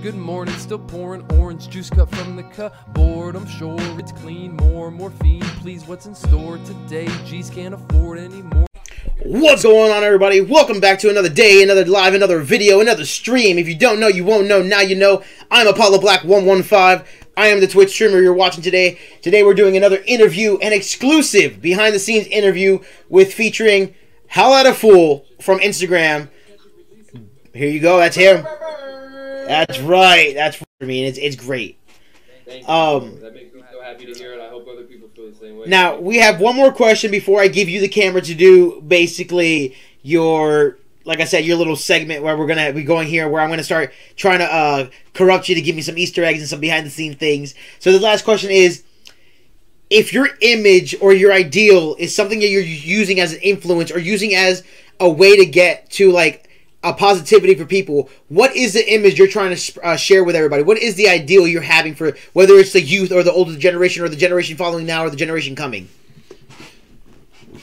Good morning, still pouring orange juice cut from the cupboard. I'm sure it's clean, more morphine, please. What's in store today? G's can't afford anymore. What's going on, everybody? Welcome back to another day, another live, another video, another stream. If you don't know, you won't know. Now you know. I'm Apollo Black115. I am the Twitch streamer you're watching today. Today we're doing another interview, an exclusive behind-the-scenes interview with featuring Hollatafool from Instagram. Here you go. That's him. That's right. That's for me. And it's great. Thank you. That makes me so happy to hear it. I hope other people feel the same way. Now, we have one more question before I give you the camera to do basically your, like I said, your little segment where we're going to be going here, where I'm going to start trying to corrupt you to give me some Easter eggs and some behind-the-scenes things. So the last question is, if your image or your ideal is something that you're using as an influence or using as a way to get to, like, a positivity for people, what is the image you're trying to share with everybody? What is the ideal you're having for, whether it's the youth or the older generation or the generation following now or the generation coming? Do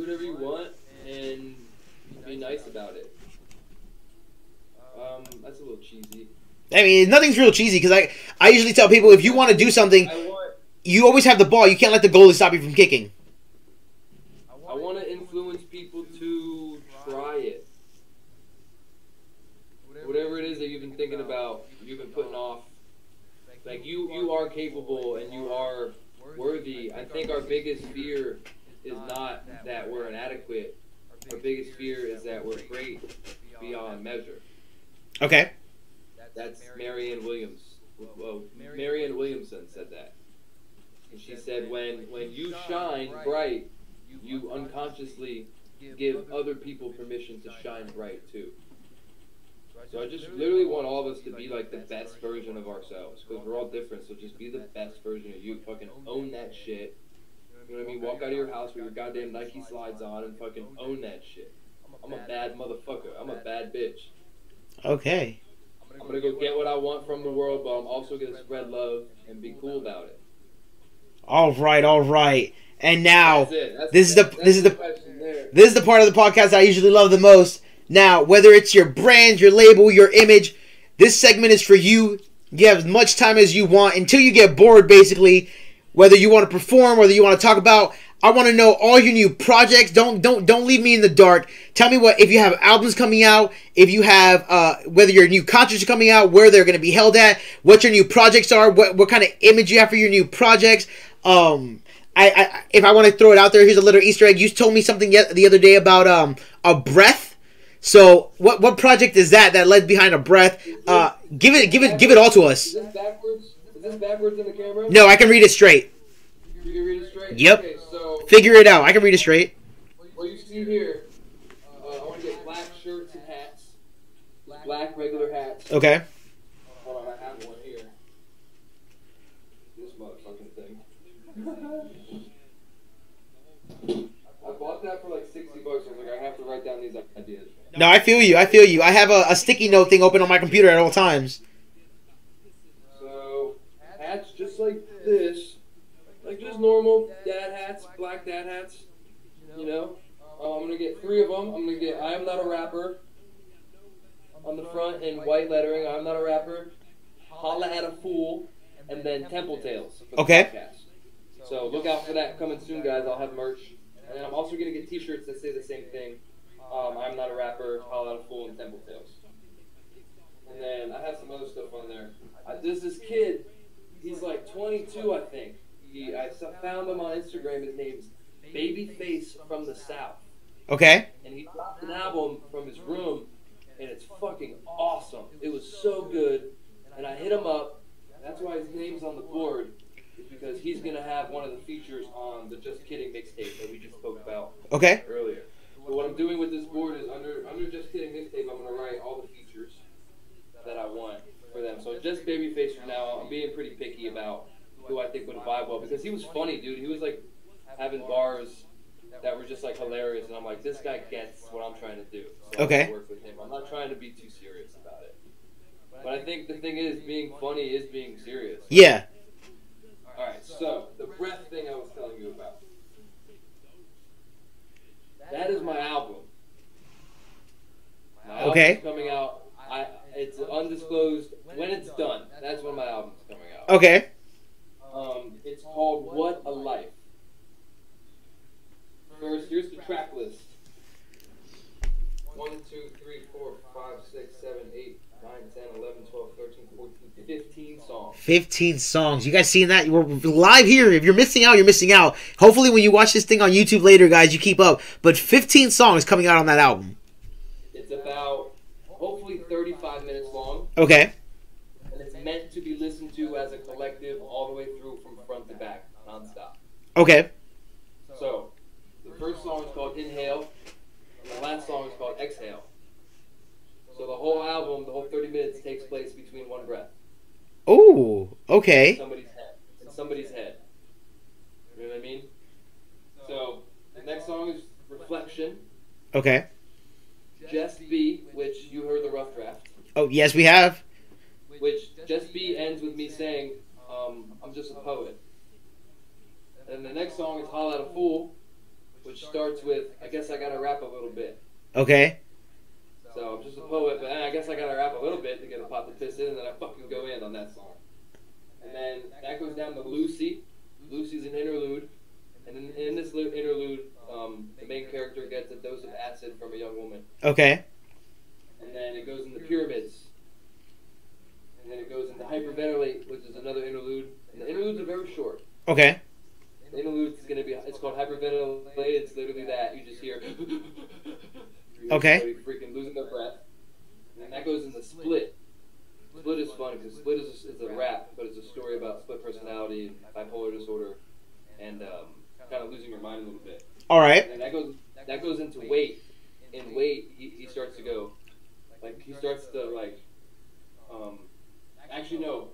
whatever you want and be nice about it. That's a little cheesy. I mean, nothing's real cheesy because I usually tell people if you want to do something, you always have the ball. You can't let the goalie stop you from kicking. I want to influence people to try it. Whatever it is that you've been thinking about, you've been putting off, like you are capable and you are worthy. I think our biggest fear is not that we're inadequate. Our biggest fear is that we're great beyond measure. Okay. That's Marianne Williams. Well, Marianne Williamson said that. And she said when you shine bright, you unconsciously give other people permission to shine bright too. So I just literally want all of us to be like the best version of ourselves, because we're all different. So just be the best version of you. Fucking own that shit. You know what I mean? Walk out of your house with your goddamn Nike slides on and fucking own that shit. I'm a bad motherfucker. I'm a bad bitch. Okay. I'm gonna go get what I want from the world, but I'm also gonna spread love and be cool about it. All right, all right. And now this is the part of the podcast I usually love the most. Now, whether it's your brand, your label, your image, this segment is for you. You have as much time as you want until you get bored, basically. Whether you want to perform, whether you want to talk about, I want to know all your new projects. Don't leave me in the dark. Tell me what, if you have albums coming out, if you have whether your new concerts are coming out, where they're going to be held at, what your new projects are, what kind of image you have for your new projects. If I want to throw it out there, here's a little Easter egg. You told me something the other day about a breath. So what project is that led behind a breath? Give it all to us. Is this backwards? Is this backwards in the camera? No, I can read it straight. You can read it straight? Yep. Okay, so figure it out. I can read it straight. What you see here, I want to get black shirts and hats. Black regular hats. Okay. Hold on, I have one here. This motherfucking thing. I bought that for like $60. I was like, I have to write down these ideas. No, I feel you. I feel you. I have a sticky note thing open on my computer at all times. So, hats just like this. Like just normal dad hats, black dad hats. You know? I'm going to get three of them. I'm going to get I am not a rapper on the front in white lettering. I am not a rapper. Holla at a fool. And then Temple Tales. Okay. Podcast. So, look out for that coming soon, guys. I'll have merch. And I'm also going to get t-shirts that say the same thing. I'm not a rapper, Hollatafool, and Temple Tales. And then I have some other stuff on there. There's this kid. He's like 22, I think. I found him on Instagram. His name's Babyface from the South. Okay. And he dropped an album from his room, and it's fucking awesome. It was so good. And I hit him up. That's why his name's on the board. Because he's going to have one of the features on the Just Kidding mixtape that we just spoke about earlier. So what I'm doing with this board is under Just Kidding mixtape, I'm going to write all the features that I want for them. So just Babyface from now on. I'm being pretty picky about who I think would vibe well. Because he was funny, dude. He was like having bars that were just like hilarious. And I'm like, this guy gets what I'm trying to do. So I work with him. I'm not trying to be too serious about it. But I think the thing is, being funny is being serious. Yeah. Alright, so, the breath thing I was telling you about. That is my album. My album's coming out. It's an disclosed when it's done. That's when my album's coming out. Okay. It's called What a Life. First, here's the track list. 1, 2, 3, 4, 5, 6, 7, 8, 9, 10, 11, 12, 13, 14, 15 songs. 15 songs. You guys seeing that? We're live here. If you're missing out, you're missing out. Hopefully when you watch this thing on YouTube later, guys, you keep up. But 15 songs coming out on that album. It's about hopefully 35 minutes long. Okay. And it's meant to be listened to as a collective all the way through from front to back, nonstop. Okay. So, the first song is called Inhale. The last song is called Exhale. So the whole album, the whole 30 minutes, takes place between one breath. Oh, okay. In somebody's head. You know what I mean? So the next song is Reflection. Okay. Just Be, which you heard the rough draft. Oh, yes, we have. Which Just Be ends with me saying, I'm just a poet. And the next song is Hollatafool, which starts with, I guess I gotta rap a little bit. Okay. So I'm just a poet, but I guess I gotta rap a little bit to get a pop the piss in, and then I fucking go in on that song. And then that goes down to Lucy. Lucy's an interlude. And then in this interlude, the main character gets a dose of acid from a young woman. Okay. And then it goes into Pyramids. And then it goes into Hyperventilate, which is another interlude. And the interludes are very short. Okay. The interlude is going to be, it's called Hyperventilate. It's literally that. You just hear. Okay. Freaking losing their breath. And then that goes into Split. Split is funny because Split is a rap, but it's a story about split personality, bipolar disorder, and kind of losing your mind a little bit. All right. And that goes into Wait. In Wait, he starts to go, like, he starts to, like, actually, no.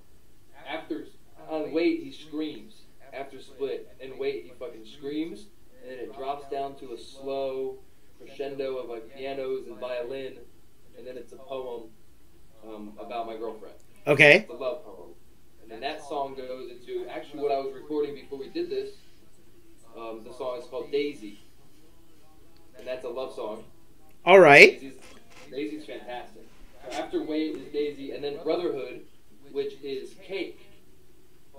After, on Wait, he screams. After Split, and Wait, he fucking screams, and then it drops down to a slow crescendo of, like, pianos and violin, and then it's a poem about my girlfriend. Okay. It's a love poem. And then that song goes into, actually what I was recording before we did this, the song is called Daisy, and that's a love song. All right. Daisy's fantastic. So after Wait is Daisy, and then Brotherhood, which is Cake.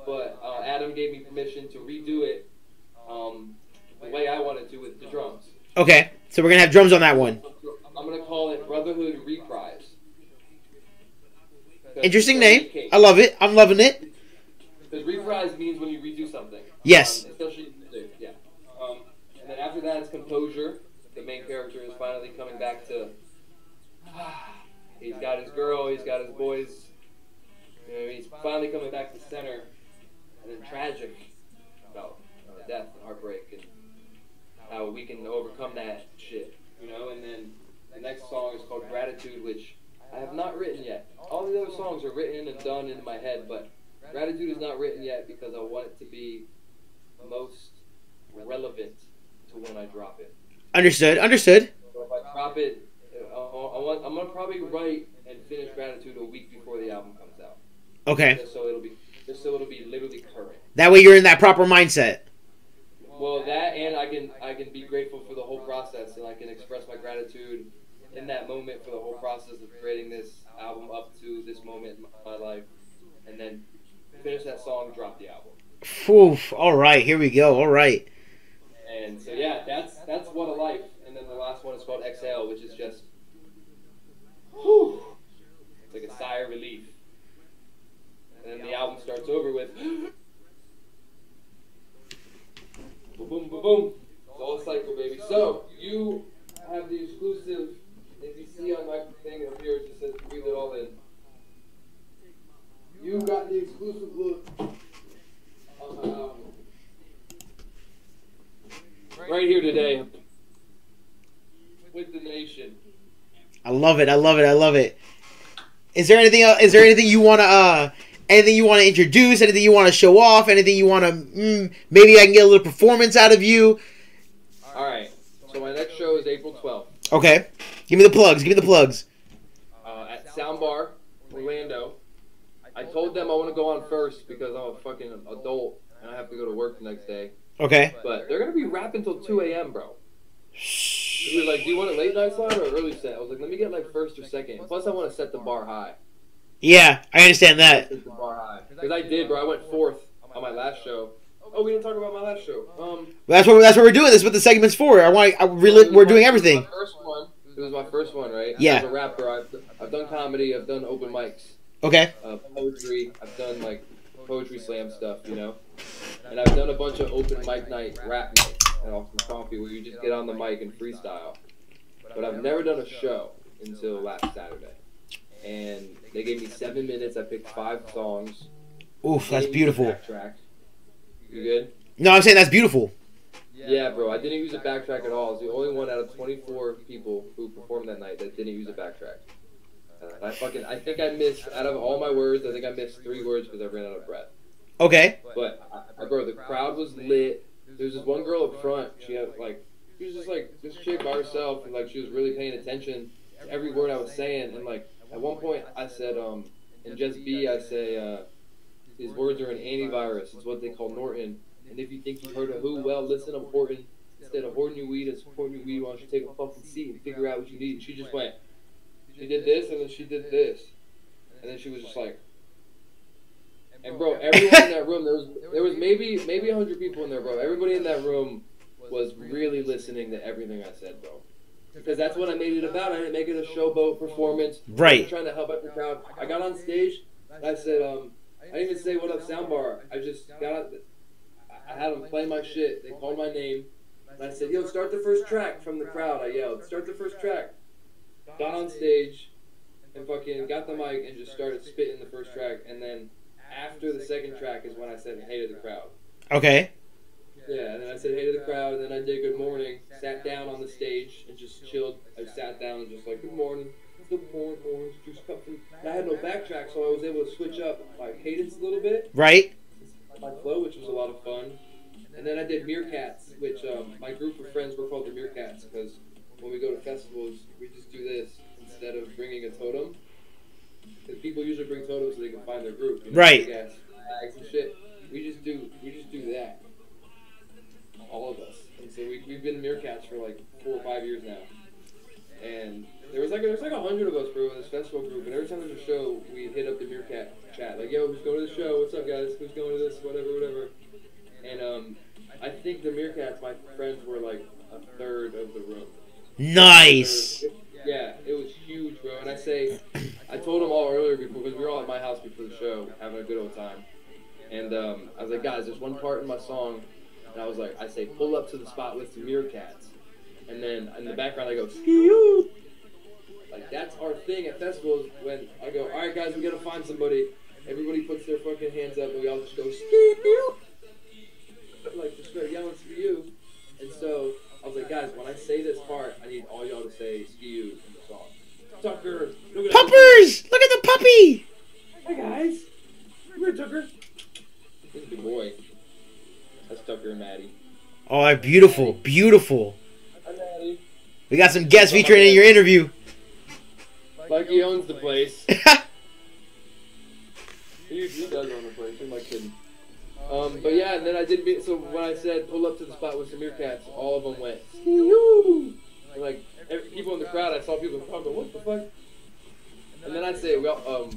But Adam gave me permission to redo it the way I wanted to with the drums. Okay, so we're going to have drums on that one. I'm going to call it Brotherhood Reprise. Interesting name. I love it. I'm loving it. Because reprise means when you redo something. Yes. Especially, yeah. And then after that, it's Composure. The main character is finally coming back to... he's got his girl. He's got his boys. You know, he's finally coming back to center. And then Tragic, about death and heartbreak and how we can overcome that shit, you know? And then the next song is called Gratitude, which I have not written yet. All the other songs are written and done in my head, but Gratitude is not written yet because I want it to be most relevant to when I drop it. Understood, understood. So if I drop it, I'm going to probably write and finish Gratitude a week before the album comes out. Okay. Just so it'll be literally current. That way you're in that proper mindset. Well, that, and I can be grateful for the whole process, and I can express my gratitude in that moment for the whole process of creating this album up to this moment in my life, and then finish that song, drop the album. Oof, all right, here we go, all right. And so, yeah, that's What a Life, and then the last one is called Exhale, which is just, whew, it's like a sigh of relief. And then the album starts over with boom, boom, boom, boom. It's all cycle, baby. So, you have the exclusive, if you see on my thing up here, it just says breathe it all in. You got the exclusive look on my album. Right here today. With the nation. I love it, I love it, I love it. Is there anything you want to, anything you want to introduce? Anything you want to show off? Anything you want to... maybe I can get a little performance out of you. All right. So my next show is April 12th. Okay. Give me the plugs. Give me the plugs. At Soundbar, Orlando. I told them I want to go on first because I'm a fucking adult and I have to go to work the next day. Okay. But they're going to be rapping until 2 a.m., bro. They were like, do you want a late night slot or an early set? I was like, let me get like first or second. Plus, I want to set the bar high. Yeah, I understand that. Because I did, bro. I went fourth on my last show. Oh, we didn't talk about my last show. That's what we're doing. That's what the segment's for. We're doing everything. This was my first one, right? Yeah. As a rapper, I've done comedy. I've done open mics. Okay. Poetry. I've done like poetry slam stuff, you know. And I've done a bunch of open mic night, rap night, at Austin Coffee, where you just get on the mic and freestyle. But I've never done a show until last Saturday. And they gave me 7 minutes. I picked 5 songs. Oof, that's beautiful. Backtrack. You good? No, I'm saying that's beautiful. Yeah, bro. I didn't use a backtrack at all. I was the only one out of 24 people who performed that night that didn't use a backtrack. I think I missed, out of all my words, I think I missed 3 words because I ran out of breath. Okay. But, bro, the crowd was lit. There was this one girl up front. She was just like this chick by herself, and like she was really paying attention to every word I was saying. And like at one point I said, in Just B, I say, his words are an antivirus. It's what they call Norton. And if you think you've heard of who, well, listen, I'm Horton. Instead of hoarding your weed, it's hoarding your weed. Why don't you take a fucking seat and figure out what you need? And she just went. She did this, and then she did this, and then she was just like. And bro, everyone in that room, there was maybe 100 people in there, bro. Everybody in that room was really listening to everything I said, bro. Because that's what I made it about. I didn't make it a showboat performance. Right. I was trying to help out the crowd. I got on stage. And I said, I didn't even say what up, Soundbar. I just got out. I had them play my shit. They called my name. And I said, yo, start the first track from the crowd. I yelled, start the first track. Got on stage and fucking got the mic and just started spitting the first track. And then after the second track is when I said hey to the crowd. Okay. Yeah, and then I said hey to the crowd, and then I did good morning, sat down on the stage and just chilled. I sat down and just like good morning, orange juice company. And I had no backtrack, so I was able to switch up my cadence a little bit. Right. My flow, which was a lot of fun. And then I did meerkats, which my group of friends were called the meerkats because when we go to festivals, we just do this instead of bringing a totem. Because people usually bring totems so they can find their group. You know, right. Gas, bags and shit. We just do that. All of us. And so we've been meerkats for like 4 or 5 years now. And there was like 100 of us, bro, in this festival group. And every time there's a show, we hit up the meerkat chat. Like, yo, who's going to the show? What's up, guys? Who's going to this? Whatever. And I think the meerkats, my friends, were like a third of the room. Nice. Yeah, it was huge, bro. And I told them all earlier because we were all at my house before the show having a good old time. And I was like, guys, there's one part in my song, and I was like, I say, pull up to the spot with the meerkats. And then in the background, I go, ski-oo. Like, that's our thing at festivals when I go, all right, guys, we got to find somebody. Everybody puts their fucking hands up, and we all just go, ski-oo. Like, just start yelling, ski-oo. And so I was like, guys, when I say this part, I need all y'all to say ski-oo in the song. Tucker, look at Puppers! Look at the puppy! Hey, guys. Come here, Tucker. This is the boy. That's Tucker and Maddie. Oh, beautiful. Beautiful. Hi, Maddie. We got some guests featuring in your interview. Mikey owns the place. he does own the place. Who am I kidding? But yeah, and then I did, so when I said pull up to the spot with some meerkats, all of them went, and like, people in the crowd, I saw people in the crowd go, what the fuck? And then I'd say, well,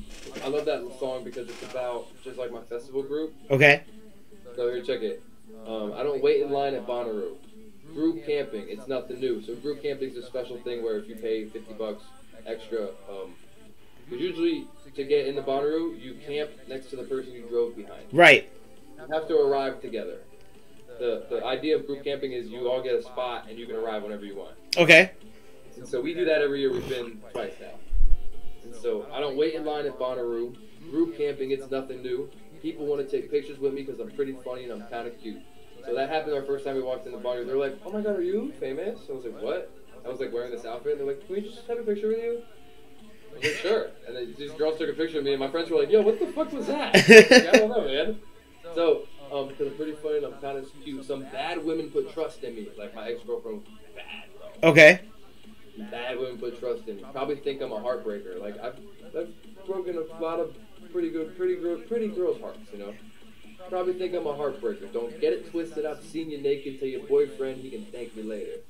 I love that song because it's about just like my festival group. Okay. So here, check it. I don't wait in line at Bonnaroo. Group camping, it's nothing new. So group camping is a special thing where if you pay $50 extra, because usually to get in the Bonnaroo, you camp next to the person you drove behind. Right. Have to arrive together. The idea of group camping is you all get a spot and you can arrive whenever you want. Okay. And so we do that every year. We've been twice now. And so I don't wait in line at Bonnaroo. Group camping, it's nothing new. People want to take pictures with me because I'm pretty funny and I'm kind of cute. So that happened our first time we walked in the Bonnaroo. They're like, oh my god, are you famous? I was like, what? I was like wearing this outfit. And they're like, can we just have a picture with you? I was like, sure. And then these girls took a picture of me and my friends were like, yo, what the fuck was that? I was like, I don't know, man. So, because I'm pretty funny and I'm kind of cute, some bad women put trust in me. Like, my ex-girlfriend was bad, bro. Okay. Bad women put trust in me. Probably think I'm a heartbreaker. Like, I've broken a lot of pretty girls' hearts, you know? Probably think I'm a heartbreaker. Don't get it twisted. I've seen you naked. Tell your boyfriend he can thank me later.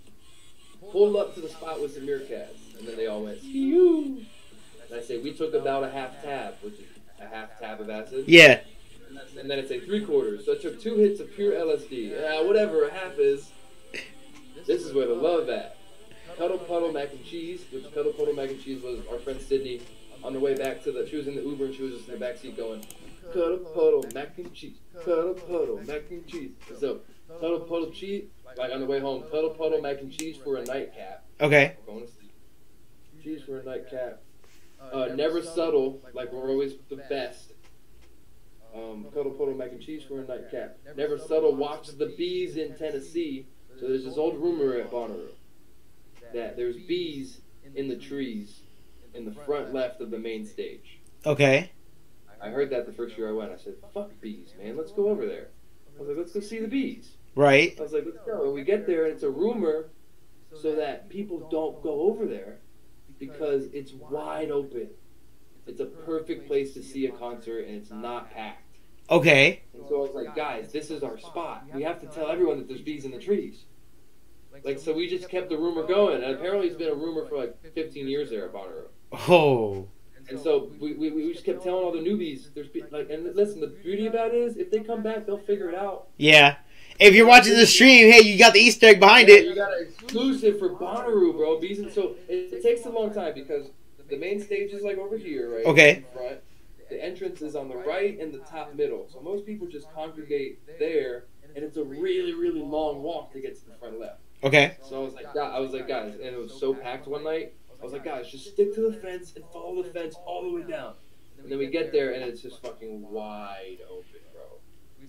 Pull up to the spot with the meerkats. And then they all went, ski-oo. And I say, we took about a half tab, which is a half tab of acid. Yeah. And then I say 3/4. So I took 2 hits of pure LSD. Whatever a half is. This is where the love at. Cuddle Puddle Mac and Cheese, which Cuddle Puddle Mac and Cheese was our friend Sydney on the way back to the, she was in the Uber and she was just in the backseat going, Cuddle Puddle Mac and Cheese, Cuddle Puddle Mac and Cheese. So, Cuddle Puddle Cheese, like on the way home, Cuddle Puddle Mac and Cheese for a nightcap. Okay. Cheese for a nightcap. Never Subtle, like we're always the best. Cuddle Puddle Mac and Cheese for a nightcap. Never Subtle watched the bees in Tennessee. So there's this old rumor at Bonnaroo that there's bees in the trees in the front left of the main stage. Okay. I heard that the first year I went. I said, fuck bees, man. Let's go over there. I was like, let's go see the bees. Right. I was like, let's go. And we get there, and it's a rumor so that people don't go over there because it's wide open. It's a perfect place to see a concert, and it's not packed. Okay. And so I was like, guys, this is our spot. We have to tell everyone that there's bees in the trees. Like, so we just kept the rumor going, and apparently it's been a rumor for like 15 years there at Bonnaroo. Oh. And so we just kept telling all the newbies, there's like, and listen, the beauty about it is, if they come back, they'll figure it out. Yeah. If you're watching the stream, hey, you got the Easter egg behind it. You got an exclusive for Bonnaroo, bro. Bees, and so it takes a long time because the main stage is like over here, right? Okay. Front. The entrance is on the right and the top middle. So most people just congregate there, and it's a really, really long walk to get to the front left. Okay. So I was like, guys, and it was so packed one night. I was like, guys, just stick to the fence and follow the fence all the way down. And then we get there, and it's just fucking wide open, bro.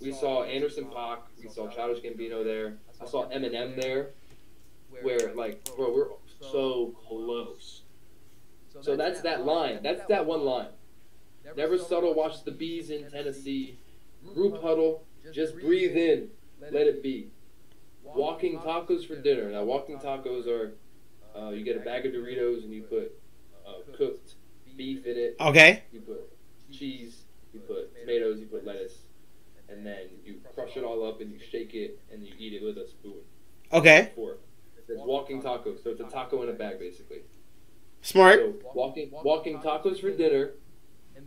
We saw Anderson .Paak. We saw Childish Gambino there. I saw Eminem there, where, like, bro, we're so close. So that's that line. That's that one line. Never Subtle watch the bees in Tennessee. Group Huddle. Just breathe in. Let it be. Walking Tacos for dinner. Now, walking tacos are, you get a bag of Doritos and you put cooked beef in it. Okay. You put cheese, you put tomatoes, you put lettuce, and then you crush it all up and you shake it and you eat it with a spoon. Okay. It's walking tacos, so it's a taco in a bag, basically. Smart. So walking tacos for dinner,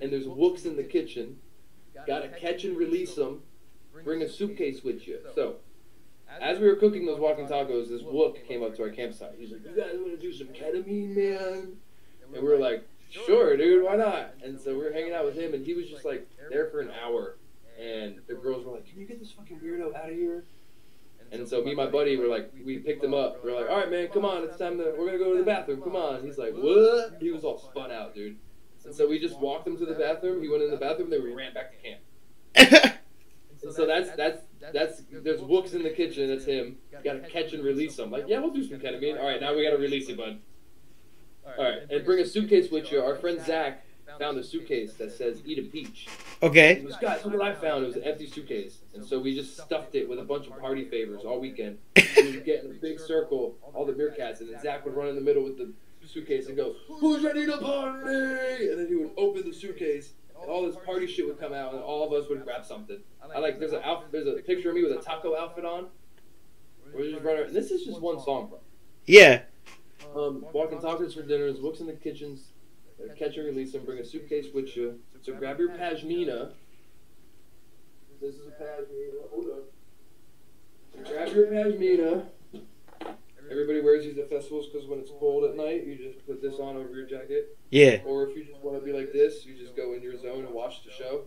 and there's wooks in the kitchen. Gotta catch and release them. Bring a suitcase with you. So, as we were cooking those walking tacos, this wook came up to our campsite. He's like, you guys want to do some ketamine, man? And we were like, sure, dude, why not? And so we were hanging out with him, and he was just like there for an hour. And the girls were like, can you get this fucking weirdo out of here? And so me and my buddy were like, we picked him up. We were like, all right, man, come on. It's time we're going to go to the bathroom. Come on. He's like, what? He was all spun out, dude. And so we just walked him to the bathroom. He went in the bathroom, then we ran back to camp. And so that's there's wooks in the kitchen. That's him. Got to catch and release him. Like, yeah, we'll do some ketamine. All right, now we got to release you, bud. All right, and bring a suitcase with you. Our friend Zach found a suitcase that says "Eat a Peach." Okay. It was, guys, look what I found. It was an empty suitcase, and so we just stuffed it with a bunch of party favors all weekend. We would get in a big circle, all the beer cats, and then Zach would run in the middle with the suitcase and go, "Who's ready to party?" And then he would open the suitcase. And all this party shit would come out, and all of us would grab something. There's a picture of me with a taco outfit on. We're just running. And this is just one song, bro. Yeah. Walking tacos for dinners, wooks in the kitchens, catch and release, and bring a suitcase with you. So grab your pashmina. This is a pashmina. Hold up. Grab your pashmina. Everybody wears these at festivals because when it's cold at night, you just put this on over your jacket. Yeah. Or if you just want to be like this, you just go in your zone and watch the show.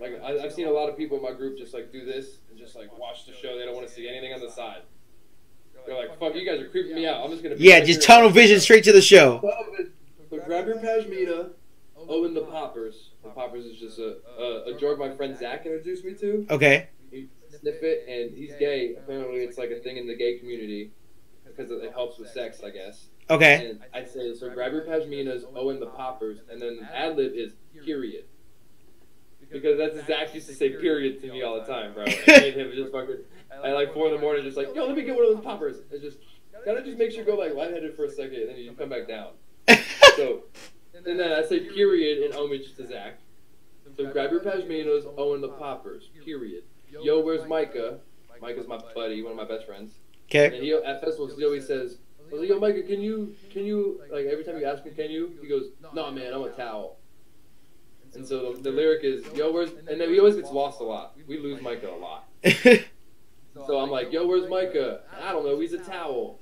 Like, I've seen a lot of people in my group just, like, do this and just, like, watch the show. They don't want to see anything on the side. They're like, fuck, you guys are creeping me out. I'm just going to... Yeah, just tunnel vision straight to the show. So grab your pashmina. Owen the Poppers. The Poppers is just a drug my friend Zach introduced me to. Okay. You sniff it, and he's gay. Apparently, it's, like, a thing in the gay community because it helps with sex, I guess. Okay. And I'd say, so grab your pashminas, Owen the Poppers, and then the ad-lib is period. Because that's Zach used to say period to me all the time, bro. I made him just fucking at like 4 in the morning, just like, yo, let me get one of those poppers. It's just gotta just make sure you go like lightheaded for a second, and then you come back down. So, and then I say period in homage to Zach. So grab your pashminas, Owen the Poppers. Period. Yo, where's Micah? Micah's my buddy, one of my best friends. Okay. And he at festivals he always says, I was like, yo, Micah, can you, like, every time you ask him, can you? He goes, nah, man, I'm a towel. And so the lyric is, yo, where's, and then he always gets lost a lot. We lose Micah a lot. So I'm like, yo, where's Micah? I don't know, he's a towel.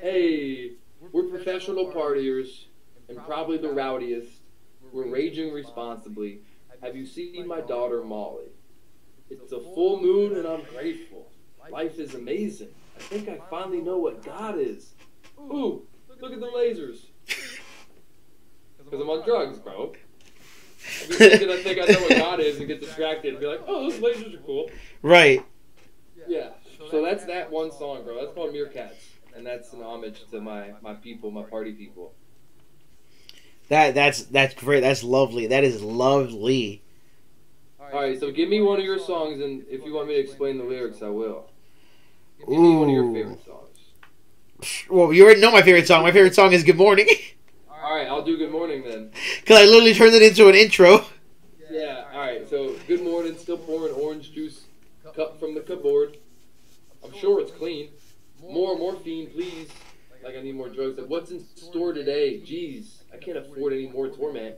Hey, we're professional partiers and probably the rowdiest. We're raging responsibly. Have you seen my daughter, Molly? It's a full moon and I'm grateful. Life is amazing. I think I finally know what God is. Ooh, look at the lasers. Because I'm on drugs, bro. I think I know what God is and get distracted and be like, oh, those lasers are cool. Right. Yeah. So that's that one song, bro. That's called Meerkats. And that's an homage to my people, my party people. That's great. That's lovely. That is lovely. Alright, so give me one of your songs, and if you want me to explain the lyrics, I will. Give me one of your favorite songs. Well, you already know my favorite song. My favorite song is Good Morning. Alright, I'll do Good Morning then. Because I literally turned it into an intro. Yeah, alright, so Good Morning, still pouring orange juice, cup from the cupboard. I'm sure it's clean. More morphine, please. Like, I need more drugs. Like, what's in store today? Jeez, I can't afford any more torment.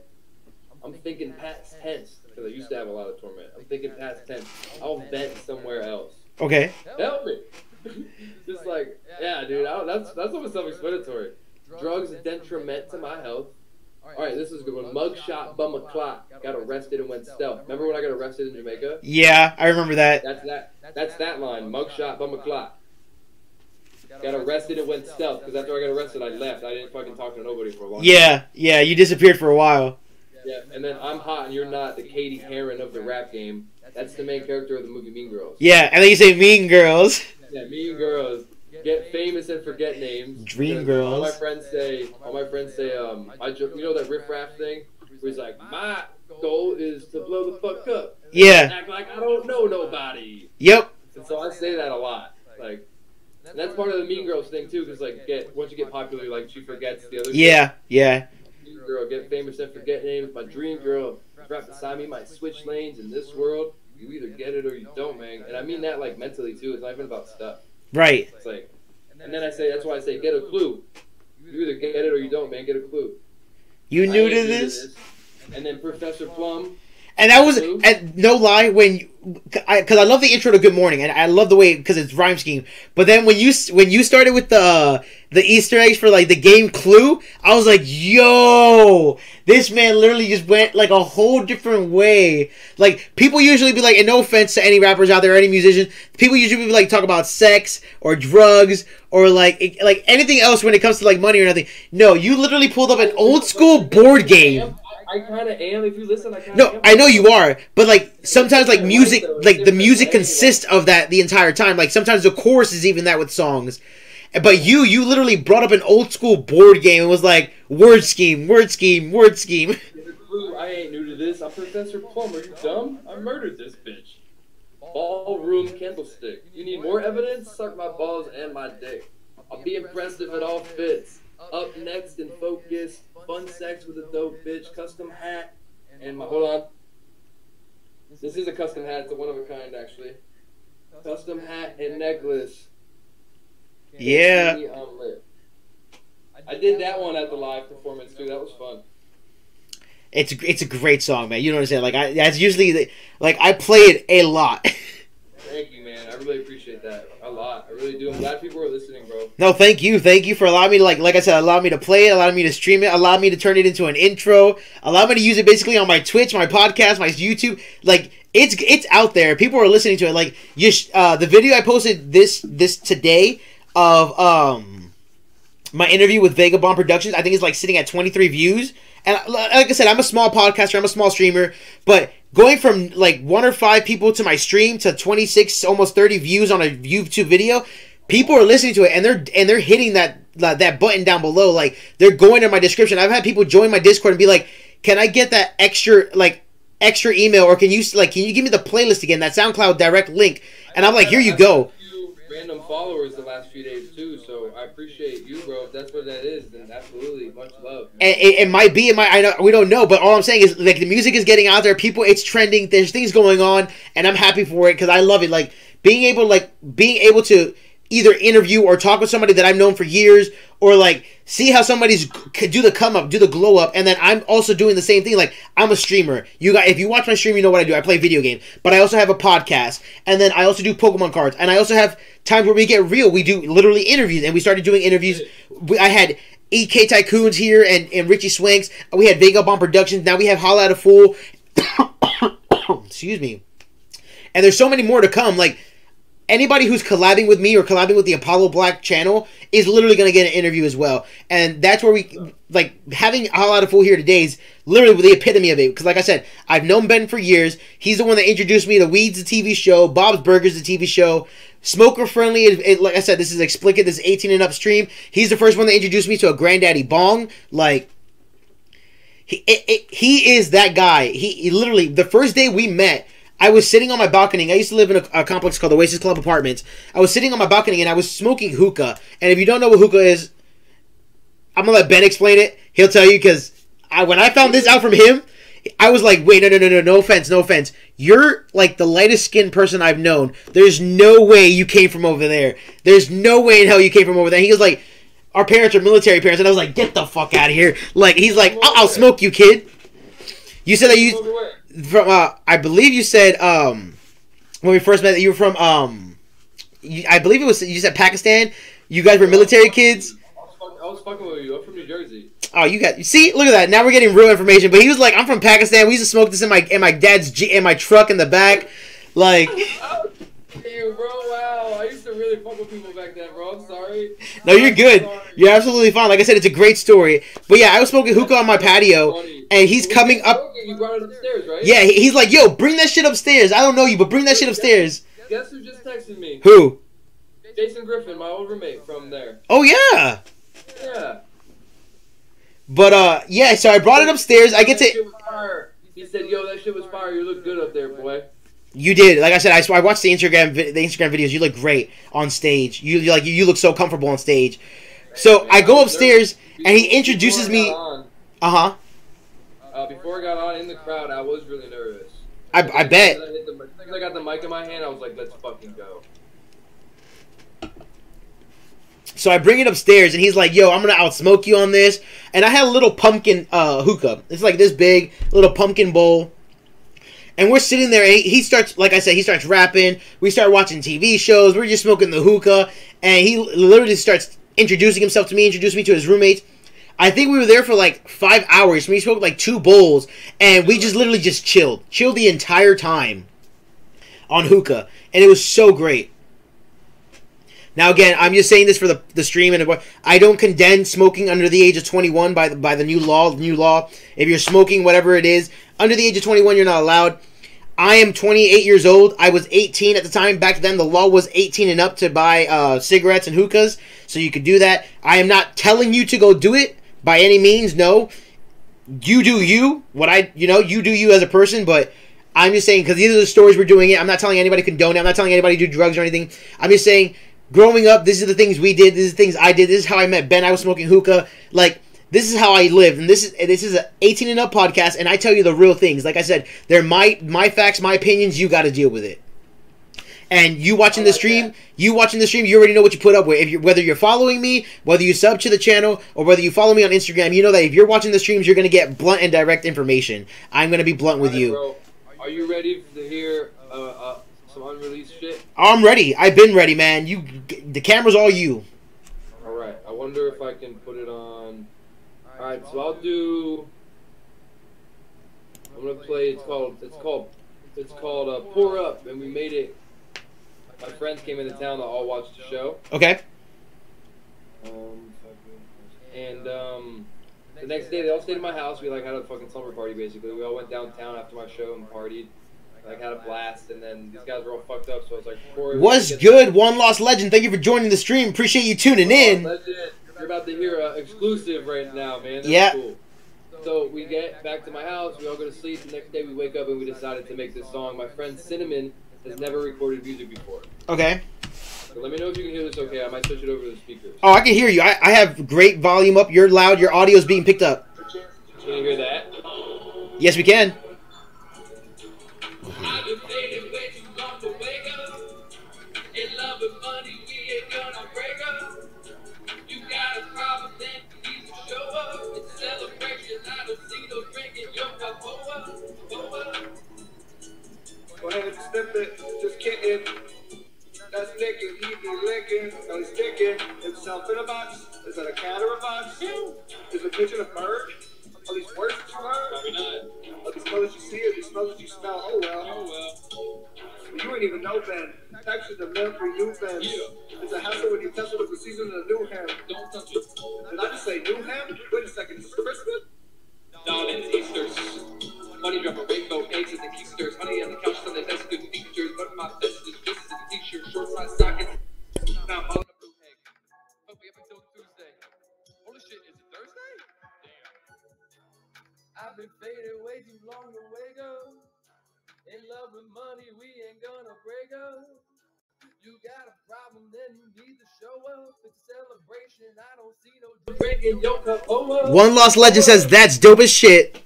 I'm thinking past tense, because I used to have a lot of torment. I'm thinking past tense. I'll vent somewhere else. Okay. Help me. Just like, yeah, dude, that's almost self-explanatory. Drugs detriment to my health. All right, this is a good one. Mugshot, bum a clock. Got arrested and went stealth. Remember when I got arrested in Jamaica? Yeah, I remember that. That's that line. Mugshot, bum a clock. Got arrested and went stealth, because after I got arrested, I left. I didn't fucking talk to nobody for a long time. Yeah, you disappeared for a while. Yeah, and then I'm hot and you're not, the Cady Heron of the rap game. That's the main character of the movie Mean Girls. Yeah, and then you say Mean Girls. Yeah, Mean Girls. Get famous and forget names. Dream Girls. All my friends say, you know that Riffraff thing? Where he's like, my goal is to blow the fuck up. Yeah. Act like I don't know nobody. Yep. And so I say that a lot. Like, and that's part of the Mean Girls thing, too, because, like, once you get popular, like, she forgets the other people. Yeah. Girl, get famous and forget names. My dream girl, right beside me, might switch lanes in this world. You either get it or you don't, man. And I mean that like mentally too. It's not even about stuff. Right. It's like, and then I say that's why I say get a clue. You either get it or you don't, man. Get a clue. You new to this? And then Professor Plum. And that was no lie when because I love the intro to Good Morning and I love the way because it's rhyme scheme. But then when you started with the Easter eggs for like the game Clue, I was like, yo, this man literally just went like a whole different way. Like people usually be like, and no offense to any rappers out there or any musicians, people usually be like talk about sex or drugs or like anything else when it comes to like money or nothing. No, you literally pulled up an old school board game. I kind of am. If you listen, I kind of am. I know you are, but like sometimes like music, like the music consists of that the entire time. Like sometimes the chorus is even that with songs, but you literally brought up an old school board game and was like word scheme, word scheme, word scheme. I ain't new to this. I'm Professor Plum. Are you dumb? I murdered this bitch. Ballroom candlestick. You need more evidence? Suck my balls and my dick. I'll be impressed if it all fits. Up next and focus. Fun sex with a dope bitch, custom hat, and my, hold on. This is a custom hat, it's a one of a kind actually. Custom hat and necklace. Yeah. I did that one at the live performance too, that was fun. It's a great song, man, you know what I'm saying? Like, that's usually, like, I play it a lot. Thank you, man, I really appreciate that. A lot. I really do. I'm glad people are listening, bro. No, thank you. Thank you for allowing me to, like I said, allow me to play it, allow me to stream it, allow me to turn it into an intro, allow me to use it basically on my Twitch, my podcast, my YouTube. Like, it's out there. People are listening to it. Like, the video I posted this today of my interview with Vegabomb Productions, I think it's, like, sitting at 23 views. And like I said, I'm a small podcaster, I'm a small streamer, but going from, like, 1 or 5 people to my stream to 26, almost 30 views on a YouTube video, people are listening to it, and they're hitting that button down below. Like, they're going to my description. I've had people join my Discord and be like, can I get that extra email, or can you give me the playlist again, that SoundCloud direct link? And I'm like, here you go. Random followers the last few days too, so I appreciate you, bro. If that's what that is, then absolutely, much love. It might be, we don't know, but all I'm saying is like the music is getting out there, people, it's trending, there's things going on, and I'm happy for it because I love it. Like being able to either interview or talk with somebody that I've known for years, or like see how somebody's do the come up, do the glow up, and then I'm also doing the same thing. Like, I'm a streamer. You guys, if you watch my stream, you know what I do. I play video games, but I also have a podcast, and then I also do Pokemon cards, and I also have times where we get real. We do literally interviews, and we started doing interviews. I had E. K. Tycoons here and Richie Swanks. We had Vegabomb Productions. Now we have Hollatafool. Excuse me. And there's so many more to come. Like, anybody who's collabing with me or collabing with the Apollo Black channel is literally going to get an interview as well. And that's where we, like, having Hollatafool here today is literally the epitome of it. Because, like I said, I've known Ben for years. He's the one that introduced me to Weeds, the TV show, Bob's Burgers, the TV show, Smoker Friendly. Like I said, this is explicit. This is 18 and up stream. He's the first one that introduced me to a Granddaddy Bong. Like, he is that guy. He literally, the first day we met, I was sitting on my balcony. I used to live in a complex called the Oasis Club Apartments. I was sitting on my balcony, and I was smoking hookah. And if you don't know what hookah is, I'm going to let Ben explain it. He'll tell you, because when I found this out from him, I was like, wait, no, no offense, no offense. You're like the lightest skinned person I've known. There's no way you came from over there. There's no way in hell you came from over there. He was like, our parents are military parents. And I was like, get the fuck out of here. Like, he's like, I'll smoke you, kid. You said that you... From, I believe you said when we first met that you were from I believe it was you said Pakistan. You guys were military kids. I was fucking with you. I'm from New Jersey. Oh, you see, look at that. Now we're getting real information. But he was like, I'm from Pakistan. We used to smoke this in my dad's in my truck in the back, like. Hey, bro, wow. I used to really fuck with people back then, bro. I'm sorry. No, you're good. You're absolutely fine. Like I said, it's a great story. But yeah, I was smoking hookah on my patio, and he's coming up. You brought it upstairs, right? Yeah, he's like, yo, bring that shit upstairs. I don't know you, but bring that shit upstairs. Guess who just texted me? Who? Jason Griffin, my old roommate from there. Oh, yeah. Yeah. But, yeah, so I brought it upstairs. I get to... He said, yo, that shit was fire. You look good up there, boy. You did. Like I said, I watched the Instagram videos. You look great on stage. You look so comfortable on stage. So I go upstairs and he introduces me. Before I got on in the crowd, I was really nervous. I bet. As soon as I got the mic in my hand, I was like, let's fucking go. So I bring it upstairs and he's like, yo, I'm going to outsmoke you on this. And I had a little pumpkin hookah. It's like this big, little pumpkin bowl. And we're sitting there, and he starts, like I said, he starts rapping. We start watching TV shows. We're just smoking the hookah. And he literally starts introducing himself to me, introducing me to his roommates. I think we were there for like 5 hours. We smoked like 2 bowls. And we just literally just chilled. Chilled the entire time on hookah. And it was so great. Now, again, I'm just saying this for the stream. And I don't condemn smoking under the age of 21 by the new law. If you're smoking, whatever it is, under the age of 21, you're not allowed. I am 28 years old. I was 18 at the time. Back then, the law was 18 and up to buy cigarettes and hookahs. So you could do that. I am not telling you to go do it by any means. No. You do you. You do you as a person. But I'm just saying, because these are the stories we're doing it. I'm not telling anybody to condone it. I'm not telling anybody to do drugs or anything. I'm just saying, growing up, these are the things we did. These are the things I did. This is how I met Ben. I was smoking hookah. Like... This is how I live, and this is an 18 and up podcast, and I tell you the real things. Like I said, they're my facts, my opinions. You got to deal with it. And you watching the stream, you already know what you put up with. If whether you're following me, whether you sub to the channel, or whether you follow me on Instagram, you know that if you're watching the streams, you're gonna get blunt and direct information. I'm gonna be blunt with you. Bro, are you ready to hear some unreleased shit? I'm ready. I've been ready, man. The camera's all you. All right. I wonder if I can put it on. Alright, so I'm gonna play, it's called Pour Up, and we made it, my friends came into town that all watched the show. Okay. The next day they all stayed at my house. We like had a fucking slumber party basically. We all went downtown after my show and partied, like had a blast, and then these guys were all fucked up, so I was like, Pour Up. What's good, One Lost Legend? Thank you for joining the stream, appreciate you tuning in. Legend. You're about to hear an exclusive right now, man. Yeah. Cool. So we get back to my house. We all go to sleep. The next day we wake up and we decided to make this song. My friend Cinnamon has never recorded music before. Okay. So let me know if you can hear this okay. I might switch it over to the speakers. Oh, I can hear you. I have great volume up. You're loud. Your audio's being picked up. Can you hear that? Yes, we can. limit, just kidding. That's sticking, he be licking, now he's sticking himself in a box. Is that a cat or a box? Is a pigeon a bird? All these words that you heard? Probably not. All these colors you see, all these smells that you smell, oh well. Oh well. You ain't even know, Ben. Tax is the man for you, Ben. Yeah. It's a hassle when you test it with the season of the new ham. Don't touch it. Did I just say new ham? Wait a second, is this Christmas? No, it's Easter's. Money dropper, rainbow, eggs and the keysters. Honey on the couch, on the desk, good features. But my best is this is a t-shirt, short side sockets. Now, all up to egg. But we have until Tuesday. Holy shit, is it Thursday? I've been faded way too long to wake up. In love with money, we ain't gonna break up. You got a problem, then you need to show up. It's a celebration, I don't see no drink in your cup. Oh, One Lost Legend says that's dope as shit.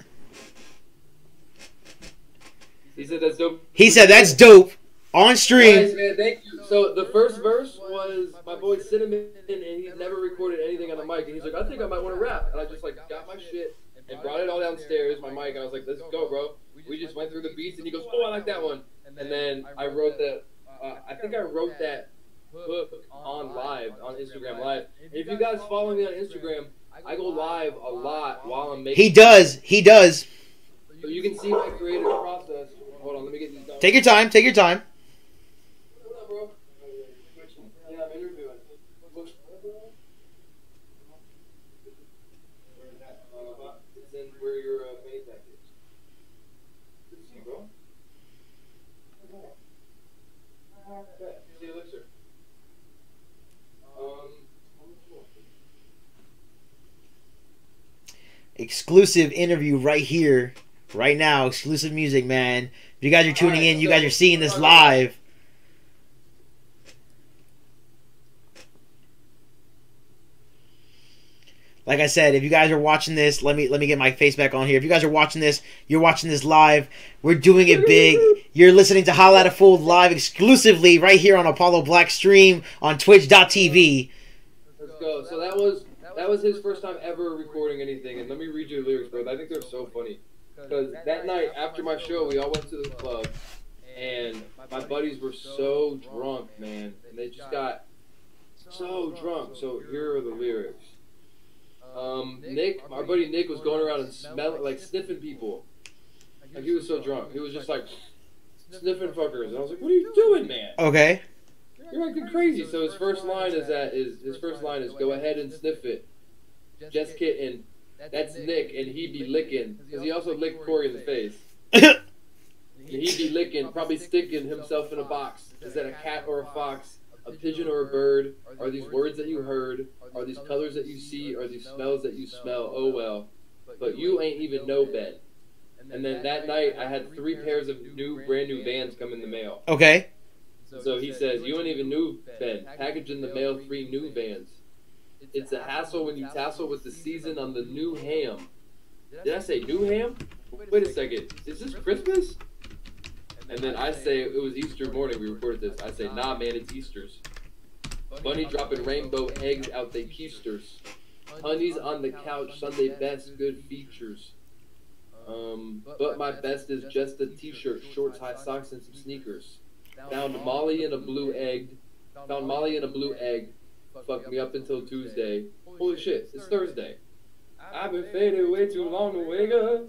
He said that's dope. He said that's dope on stream. Guys, man, thank you. So the first verse was my boy Cinnamon, and he's never recorded anything on the mic. And he's like, I think I might want to rap. And I just like got my shit and brought it all downstairs, my mic, and I was like, let's go, bro. We just went through the beats, and he goes, oh, I like that one. And then I wrote that, I think I wrote that hook on live, on Instagram live. And if you guys follow me on Instagram, I go live a lot while I'm making. He does, he does. So you can see my creative process. Hold on, let me get these done. Take your time, take your time. Exclusive interview right here, right now. Exclusive music, man. If you guys are tuning in, you guys are seeing this live. Like I said, if you guys are watching this, let me get my face back on here. If you guys are watching this, you're watching this live. We're doing it big. You're listening to Hollatafool live exclusively right here on Apollo Black stream on Twitch.tv. Let's go. So that was his first time ever recording anything, and let me read you the lyrics, bro. I think they're so funny. Because that night after my show, we all went to the club, and my buddies were so drunk, man, and they just got so drunk. So here are the lyrics. Nick, our buddy Nick, was going around and smelling, like sniffing people. Like he was so drunk, he was just like sniffing fuckers, and I was like, "What are you doing, man?" Okay. You're acting crazy. So his first line is go ahead and sniff it. Just kidding. That's Nick, and he be licking, because he also licked Corey in the face. And he be licking, probably sticking himself in a box. Is that a cat or a fox? A pigeon or a bird? Are these words that you heard? Are these colors that you see? Are these smells that you smell? Oh well, but you ain't even know Ben. And then that night, I had 3 pairs of brand new Vans come in the mail. Okay. So he says, you ain't even new, Ben. Package in the mail, 3 new Vans. It's a hassle when you tassel with the season on the new ham. Did I say new ham? Wait a second. Is this Christmas? And then I say, it was Easter morning we recorded this. I say, nah, man, it's Easter's. Bunny dropping rainbow eggs out they keepsters. Honey's on the couch, Sunday best, good features. But my best is just a t-shirt, shorts, high socks, and some sneakers. Found Molly in a blue egg. Fucked me up until Tuesday. Holy shit, it's Thursday. I've been faded way too long to wake up.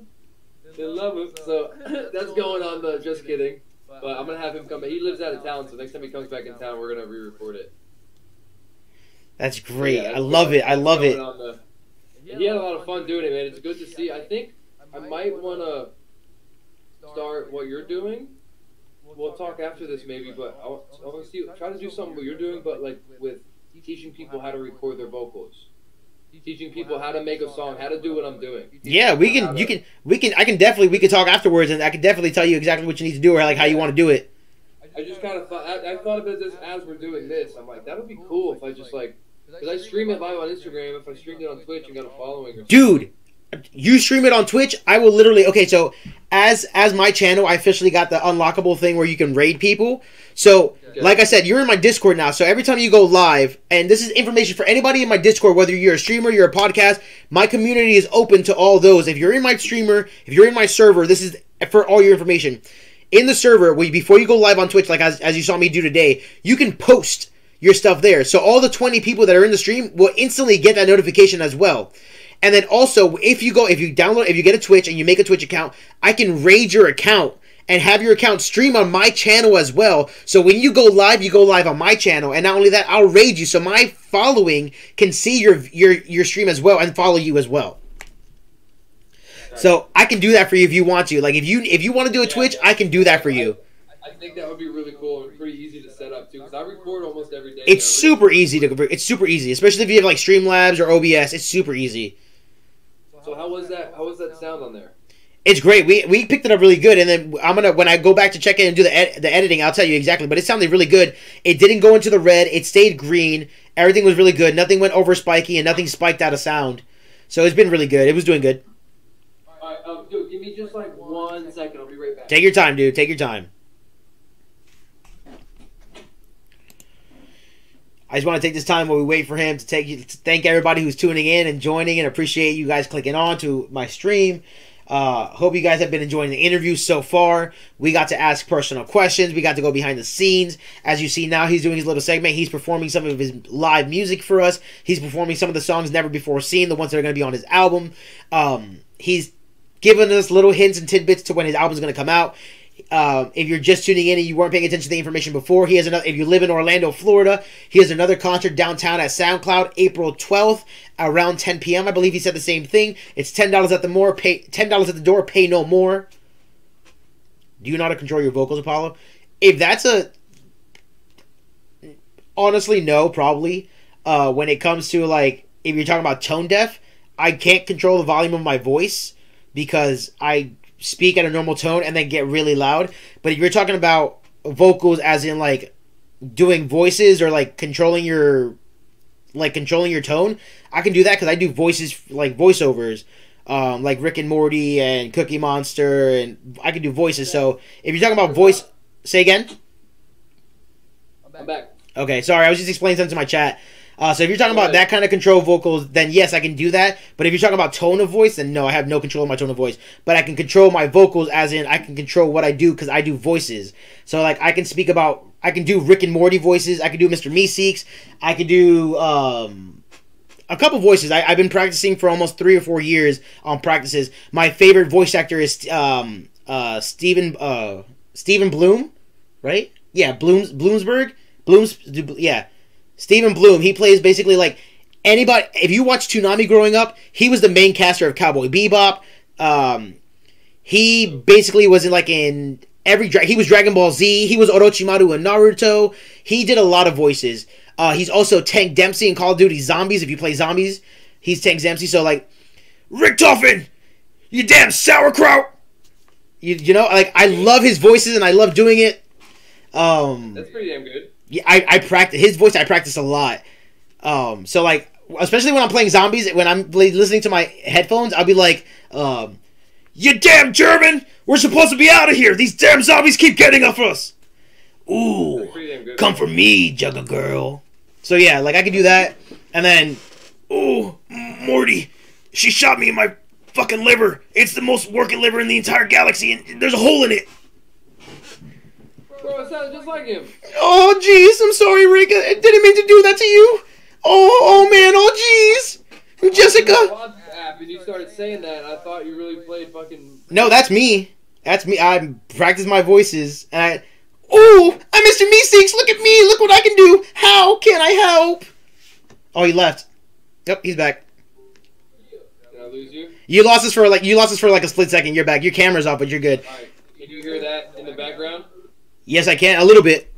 In love with, so that's going on the Just Kidding. But I'm gonna have him come back. He lives out of town, so next time he comes back in town, we're gonna re-record it. That's great. Yeah, that's I love it. He had a lot of fun doing it, man. It's good to see. I think I might wanna start what you're doing. We'll talk after this maybe, but I want to see, try to do something what you're doing, but like with teaching people how to record their vocals, teaching people how to make a song, how to do what I'm doing. Yeah, we can, we can talk afterwards, and I can definitely tell you exactly what you need to do or like how you want to do it. I just kind of thought, I thought about this as we're doing this. I'm like, that would be cool if I just like, because I stream it live on Instagram. If I streamed it on Twitch and got a following, or dude. You stream it on Twitch, I will literally... Okay, so as my channel, I officially got the unlockable thing where you can raid people. So, like I said, you're in my Discord now. So every time you go live, and this is information for anybody in my Discord, whether you're a streamer, you're a podcast, my community is open to all those. If you're in my streamer, if you're in my server, this is for all your information. in the server, before you go live on Twitch, like as you saw me do today, you can post your stuff there. So all the 20 people that are in the stream will instantly get that notification as well. And then also, if you get a Twitch and you make a Twitch account, I can raid your account and have your account stream on my channel as well. So when you go live on my channel. And not only that, I'll raid you. So my following can see your stream as well and follow you as well. So I can do that for you if you want to. Like if you want to do a Twitch, I can do that for you. I think that would be really cool and pretty easy to set up too, because I record almost every day. It's super easy to convert. It's super easy, especially if you have like Streamlabs or OBS. It's super easy. So how was that? How was that sound on there? It's great. We picked it up really good, and then when I go back to check in and do the editing, I'll tell you exactly. But it sounded really good. It didn't go into the red. It stayed green. Everything was really good. Nothing went over spiky, and nothing spiked out of sound. So it's been really good. It was doing good. All right, dude, give me just like 1 second. I'll be right back. Take your time, dude. Take your time. I just want to take this time while we wait for him to thank everybody who's tuning in and joining, and appreciate you guys clicking on to my stream. Hope you guys have been enjoying the interview so far. We got to ask personal questions. We got to go behind the scenes. As you see now, he's doing his little segment. He's performing some of his live music for us. He's performing some of the songs never before seen, the ones that are going to be on his album. He's giving us little hints and tidbits to when his album's going to come out. If you're just tuning in and you weren't paying attention to the information before, he has another. If you live in Orlando, Florida, he has another concert downtown at SoundCloud, April 12th, around 10 p.m. I believe he said the same thing. It's $10 at the more. Pay $10 at the door. Pay no more. Do you know how to control your vocals, Apollo? If that's a honestly no, probably. When it comes to like, if you're talking about tone deaf, I can't control the volume of my voice because I speak at a normal tone and then get really loud. But if you're talking about vocals as in like doing voices or like controlling your tone, I can do that because I do voices, like voiceovers, like Rick and Morty and Cookie Monster, and I can do voices. So if you're talking about voice, say again. I'm back. Okay, sorry, I was just explaining something to my chat. So if you're talking about that kind of control vocals, then yes, I can do that. But if you're talking about tone of voice, then no, I have no control of my tone of voice. But I can control my vocals, as in I can control what I do because I do voices. So like I can speak about, I can do Rick and Morty voices. I can do Mr. Meeseeks. I can do a couple voices. I've been practicing for almost 3 or 4 years on practices. My favorite voice actor is Stephen Bloom, right? Yeah, Stephen Bloom. He plays basically like anybody. If you watch Toonami growing up, he was the main caster of Cowboy Bebop. He basically was in like he was Dragon Ball Z. He was Orochimaru in Naruto. He did a lot of voices. He's also Tank Dempsey in Call of Duty Zombies. If you play Zombies, he's Tank Dempsey. So like, Richtofen, you damn sauerkraut. You know, like I love his voices and I love doing it. That's pretty damn good. Yeah, I practice his voice. I practice a lot. So like, especially when I'm playing Zombies, when I'm listening to my headphones, I'll be like, "You damn German! We're supposed to be out of here. These damn zombies keep getting off us." Ooh, come for me, Jugga girl. So yeah, like I can do that, and then, ooh, Morty, she shot me in my fucking liver. It's the most working liver in the entire galaxy, and there's a hole in it. Bro, it sounds just like him. Oh, jeez. I'm sorry, Rick. I didn't mean to do that to you. Oh, man. Oh, jeez. Jessica. And you started saying that, I thought you really played fucking... No, that's me. That's me. I practice my voices. And oh, I'm Mr. Meeseeks. Look at me. Look what I can do. How can I help? Oh, he left. Yep, he's back. Did I lose you? You lost us for like a split second. You're back. Your camera's off, but you're good. All right. Can you hear that in the background? Yes, I can. A little bit.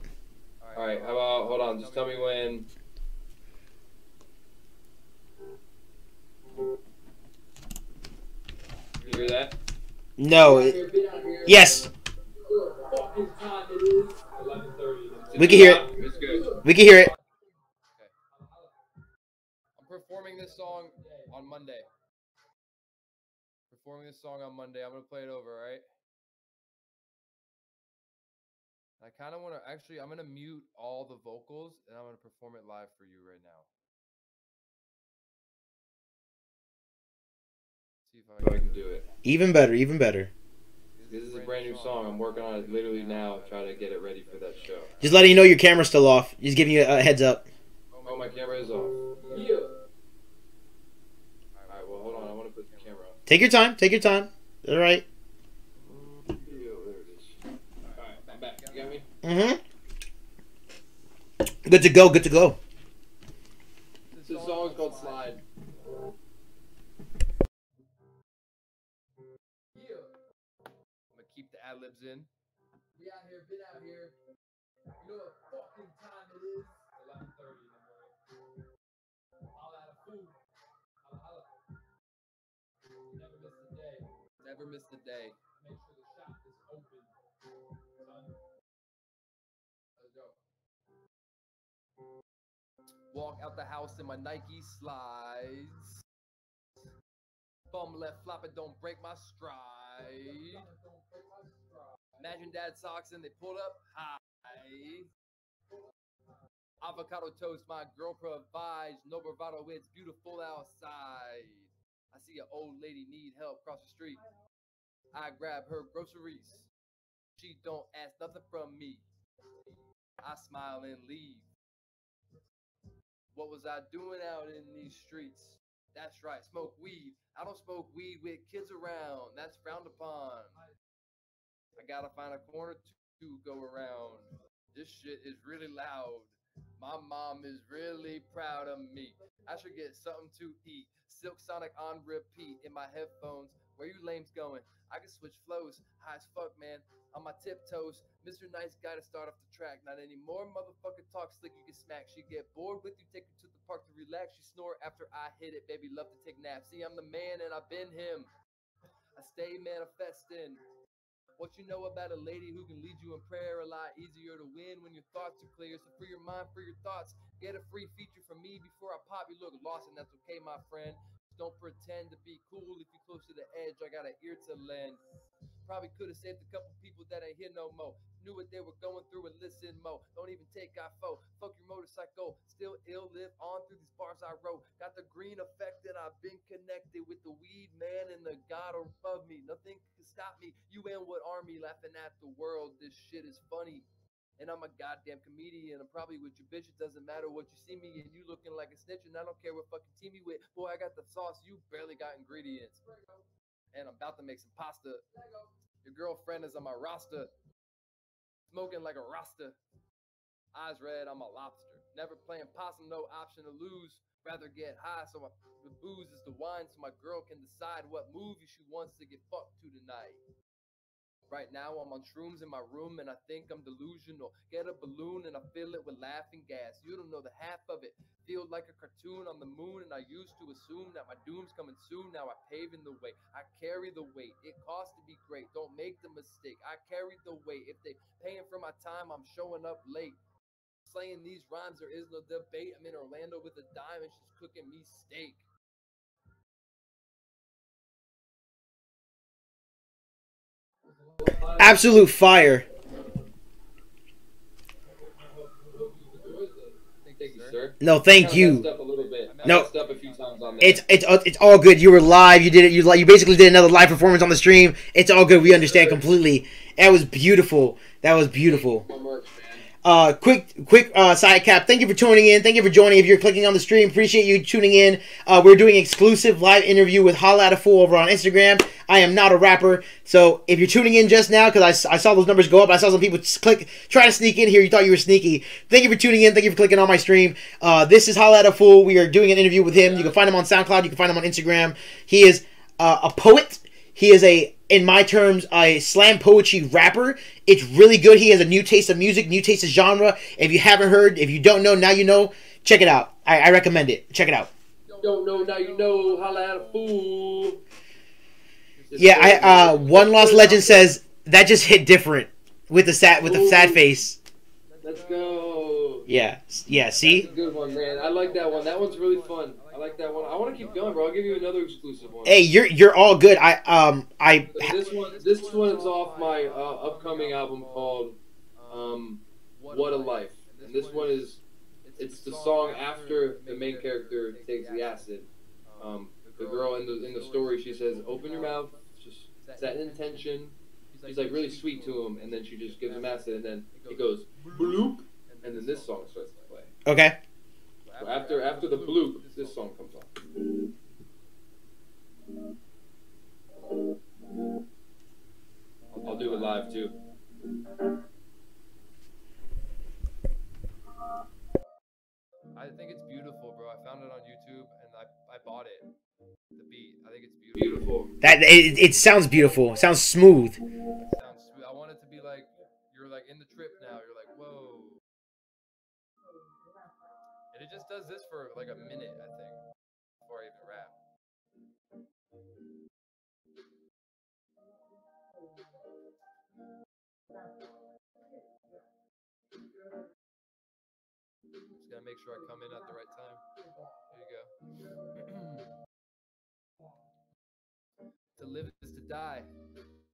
All right. How about, hold on. Just tell me when. You hear that? No. Yes. We can hear it. We can hear it. I'm performing this song on Monday. I'm going to play it over, all right? I kind of want to, actually, I'm going to mute all the vocals, and I'm going to perform it live for you right now. See if I can do it. Even better, even better. This is a brand new song. I'm working on it literally now, trying to get it ready for that show. Just letting you know your camera's still off. Just giving you a heads up. Oh, my camera is off. Yeah. Alright, well, hold on. I want to put the camera on. Take your time. Take your time. Alright. Yeah, there it is. Alright, I'm back. You got me? Mm-hmm. Good to go. Good to go. This song is called Slide. Lives in. We out here, been out here. You know what fucking time it is? 11:30 in the morning. Hollatafool. Hollatafool. Never miss a day. Never miss a day. Make sure the shop is open. Let's go. Walk out the house in my Nike slides. Bum left flop it, don't break my stride. Imagine dad socks and they pull up high. Avocado toast my girl provides. No bravado, it's beautiful outside. I see an old lady need help across the street. I grab her groceries. She don't ask nothing from me. I smile and leave. What was I doing out in these streets? That's right, smoke weed. I don't smoke weed with kids around. That's frowned upon. I gotta find a corner to go around. This shit is really loud. My mom is really proud of me. I should get something to eat. Silk Sonic on repeat in my headphones. Where you lames going? I can switch flows. High as fuck, man. On my tiptoes. Mr. Nice Guy to start off the track. Not anymore. Motherfucker talk slick. You get smacked. She get bored with you. Take her to the park to relax. She snore after I hit it. Baby love to take naps. See, I'm the man and I've been him. I stay manifesting. What you know about a lady who can lead you in prayer? A lot easier to win when your thoughts are clear. So free your mind, free your thoughts. Get a free feature from me before I pop. You look lost and that's okay, my friend. Just don't pretend to be cool if you're close to the edge. I got an ear to lend. Probably could have saved a couple people that ain't here no more. Knew what they were going through and listen mo. Don't even take IFO. Fuck your motorcycle. Still ill, live on through these bars I wrote. Got the green effect and I've been connected with the weed man and the god above me. Nothing can stop me. You and what army laughing at the world. This shit is funny. And I'm a goddamn comedian. I'm probably with your bitch. It doesn't matter what you see me and you looking like a snitch. And I don't care what fucking team you with. Boy, I got the sauce. You barely got ingredients. And I'm about to make some pasta. Your girlfriend is on my roster. Smoking like a Rasta. Eyes red, I'm a lobster. Never playing possum, no option to lose. Rather get high, so the booze is the wine, so my girl can decide what movie she wants to get fucked to tonight. Right now I'm on shrooms in my room and I think I'm delusional. Get a balloon and I fill it with laughing gas. You don't know the half of it. Feel like a cartoon on the moon and I used to assume that my doom's coming soon. Now I'm paving the way. I carry the weight. It costs to be great. Don't make the mistake. I carry the weight. If they paying for my time, I'm showing up late. Slaying these rhymes, there is no debate. I'm in Orlando with a dime and she's cooking me steak. Absolute fire. No, thank you. No, it's all good. You were live. You did it. You basically did another live performance on the stream. It's all good. We understand completely. That was beautiful. That was beautiful. Quick side cap. Thank you for tuning in. Thank you for joining. If you're clicking on the stream, appreciate you tuning in. We're doing exclusive live interview with Hollatafool over on Instagram. I am not a rapper, so if you're tuning in just now, because I saw those numbers go up, I saw some people click, try to sneak in here. You thought you were sneaky. Thank you for tuning in. Thank you for clicking on my stream. This is Hollatafool. We are doing an interview with him. You can find him on SoundCloud. You can find him on Instagram. He is a poet. He is in my terms, a slam poetry rapper. It's really good. He has a new taste of music, new taste of genre. If you haven't heard, if you don't know, now you know. Check it out. I recommend it. Check it out. Don't know, now you know. Hollatafool. Yeah, One Lost Legend says that just hit different with the sad face. Let's go. Yeah, yeah. See. That's a good one, man. I like that one. That one's really fun. I like that one. I want to keep going, bro. I'll give you another exclusive one. Hey, you're all good. This one's off my upcoming album called What a Life, and this one is the song after the main character takes the acid. The girl in the story, she says, "Open your mouth, just set intention, He's like really sweet to him, and then she just gives him acid, and then it goes bloop, and then this song starts to play. Okay. So after the bloop, this song comes on. I'll do it live too. I think it's beautiful, bro. I found it on YouTube, and I bought it. The beat. I think it's beautiful. That it sounds beautiful. It sounds smooth. It sounds smooth. I want it to be like you're like in the trip now. You're like whoa, and it just does this for like a minute, I think, before I even rap. Just gotta make sure I come in at the right time. There you go. To live is to die.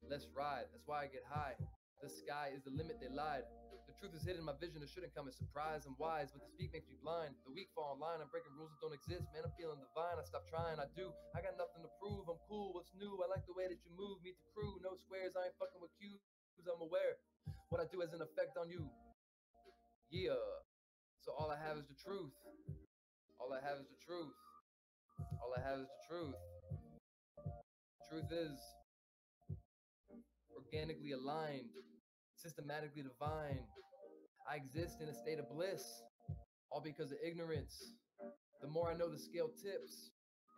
Let's ride. That's why I get high. The sky is the limit. They lied. The truth is hidden in my vision. It shouldn't come as surprise. I'm wise, but the speak makes me blind. The weak fall in line. I'm breaking rules that don't exist. Man, I'm feeling divine. I stop trying. I do. I got nothing to prove. I'm cool. What's new? I like the way that you move. Meet the crew. No squares. I ain't fucking with cues. I'm aware. What I do has an effect on you. Yeah. So all I have is the truth. All I have is the truth. All I have is the truth. Truth is organically aligned, systematically divine. I exist in a state of bliss, all because of ignorance. The more I know, the scale tips,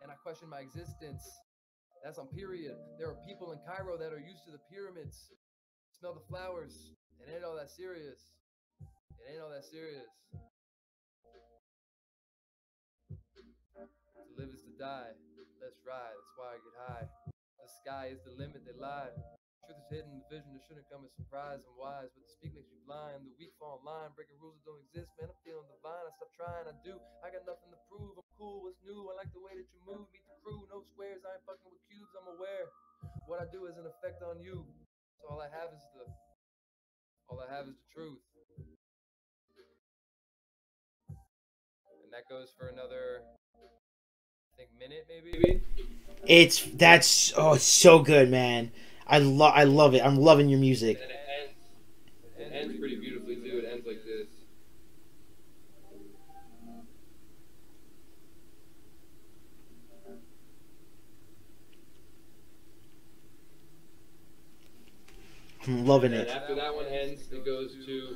and I question my existence. That's on period. There are people in Cairo that are used to the pyramids. Smell the flowers. It ain't all that serious. It ain't all that serious. To live is to die. Let's ride. That's why I get high. The sky is the limit, they lied. Truth is hidden, the vision that shouldn't come as surprise. I'm wise, but the speak makes you blind. The weak fall in line, breaking rules that don't exist. Man, I'm feeling divine. I stop trying, I do. I got nothing to prove. I'm cool, what's new? I like the way that you move. Meet the crew, no squares. I ain't fucking with cubes, I'm aware. What I do has an effect on you. So all I have is the truth. And that goes for another, I think, minute maybe. It's so good, man. I love it. I'm loving your music. And it ends pretty beautifully too. It ends like this. I'm loving it. And after that one ends, it goes to.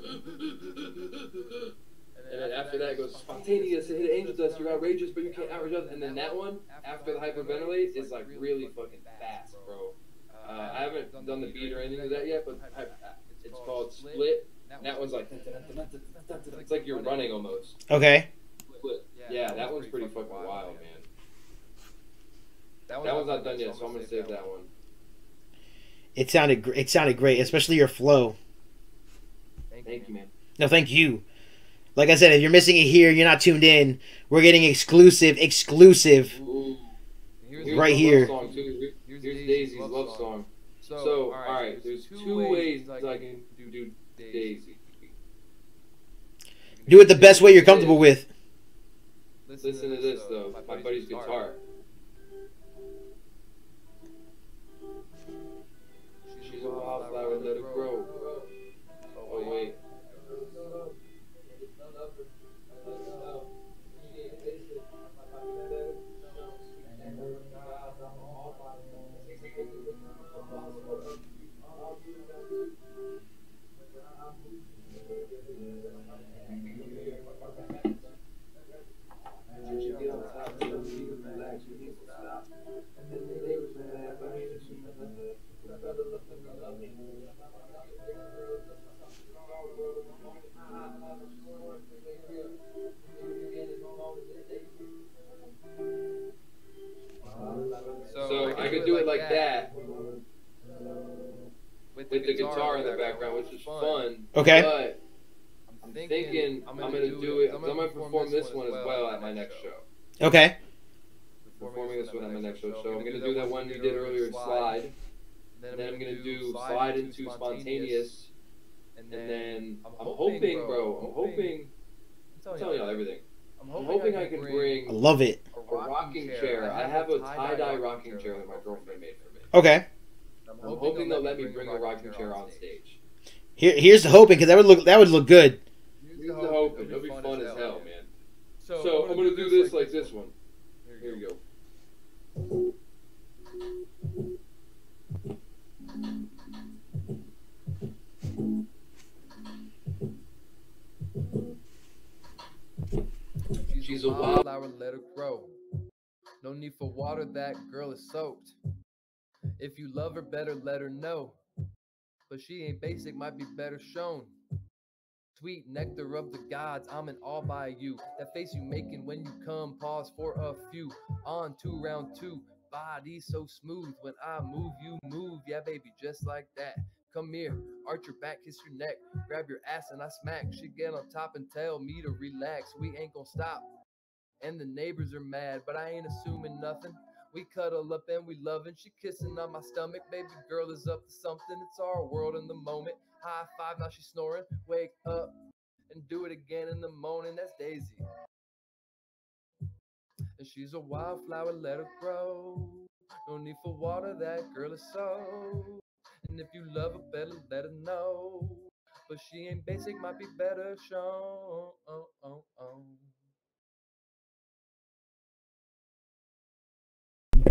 And then after that, it goes spontaneous, it hit angel dust, you're outrageous, but you can't outrage us. And then that one, after the hyperventilate, is like really fucking fast, bro. I haven't done the beat or anything like that yet, but it's called Split. That one's like, it's like you're running almost. Okay. Yeah, that one's pretty fucking wild, man. That one's not done yet, so I'm gonna save that one. It sounded great, especially your flow. Thank you, man. No, thank you. Like I said, if you're missing it here, you're not tuned in. We're getting exclusive, right here. Here's Daisy's love song. So, all right, there's two ways I can do Daisy. Do it the best way you're comfortable with. Listen to this, though. My buddy's guitar. She's a wildflower, let it grow. Oh, wait. With the guitar in the background, which is fun. Okay. But I'm gonna perform this one as well at my next show. Okay. Performing this one at my next show. So I'm gonna do that one we did earlier, Slide. And then I'm gonna do Slide into Spontaneous. And then I'm hoping, bro. I'm telling y'all everything. I'm hoping I can bring. I love it. A rocking chair. I have a tie-dye rocking chair that my girlfriend made for me. Okay. I'm hoping they'll let me bring a rocking chair on stage. Here's the hoping, because that would look good. Here's the hoping. It'll be fun as hell, man. So I'm gonna do this like this one. Here you go. She's a wildflower, let her grow. No need for water, that girl is soaked. If you love her, better let her know. But she ain't basic, might be better shown. Sweet nectar of the gods, I'm in awe by you. That face you making when you come, pause for a few. On to round two, body so smooth. When I move, you move, yeah baby, just like that. Come here, arch your back, kiss your neck, grab your ass and I smack. She get on top and tell me to relax. We ain't gonna stop, and the neighbors are mad, but I ain't assuming nothing. We cuddle up and we lovin', she kissing on my stomach. Baby girl is up to something, it's our world in the moment. High five, now she's snoring. Wake up and do it again in the morning, that's Daisy. And she's a wildflower, let her grow. No need for water, that girl is so. And if you love her, better let her know. But she ain't basic, might be better shown.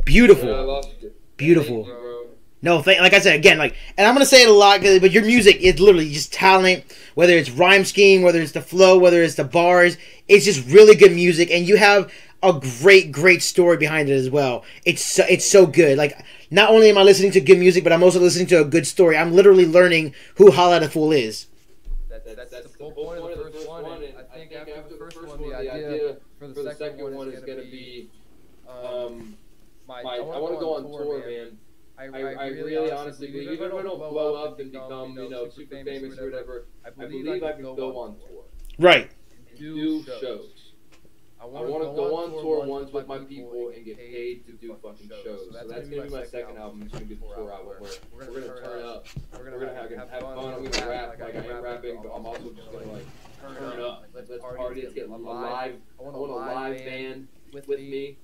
Beautiful. Yeah, I lost you. Beautiful. Thank you, no, like I said, again, like, and I'm going to say it a lot, but your music is literally just talent, whether it's rhyme scheme, whether it's the flow, whether it's the bars, it's just really good music, and you have a great, great story behind it as well. It's so good. Like, not only am I listening to good music, but I'm also listening to a good story. I'm literally learning who Hollatafool is. That's the point of the first one, and I think after the first one, the idea for the second one is going to be... I want to go on tour, man. I really honestly believe, even if I don't blow up and become, you know, super famous or whatever, I believe I can go on tour. Right. And do shows. I want to go on tour once with my people and get paid to do fucking shows. So that's going to be my second album. It's going to be the tour album where we're going to turn up. We're going to have fun. I'm going to rap like I am rapping, but I'm also just going to, like, turn up. Let's party. Let's get live. I want a live band with me.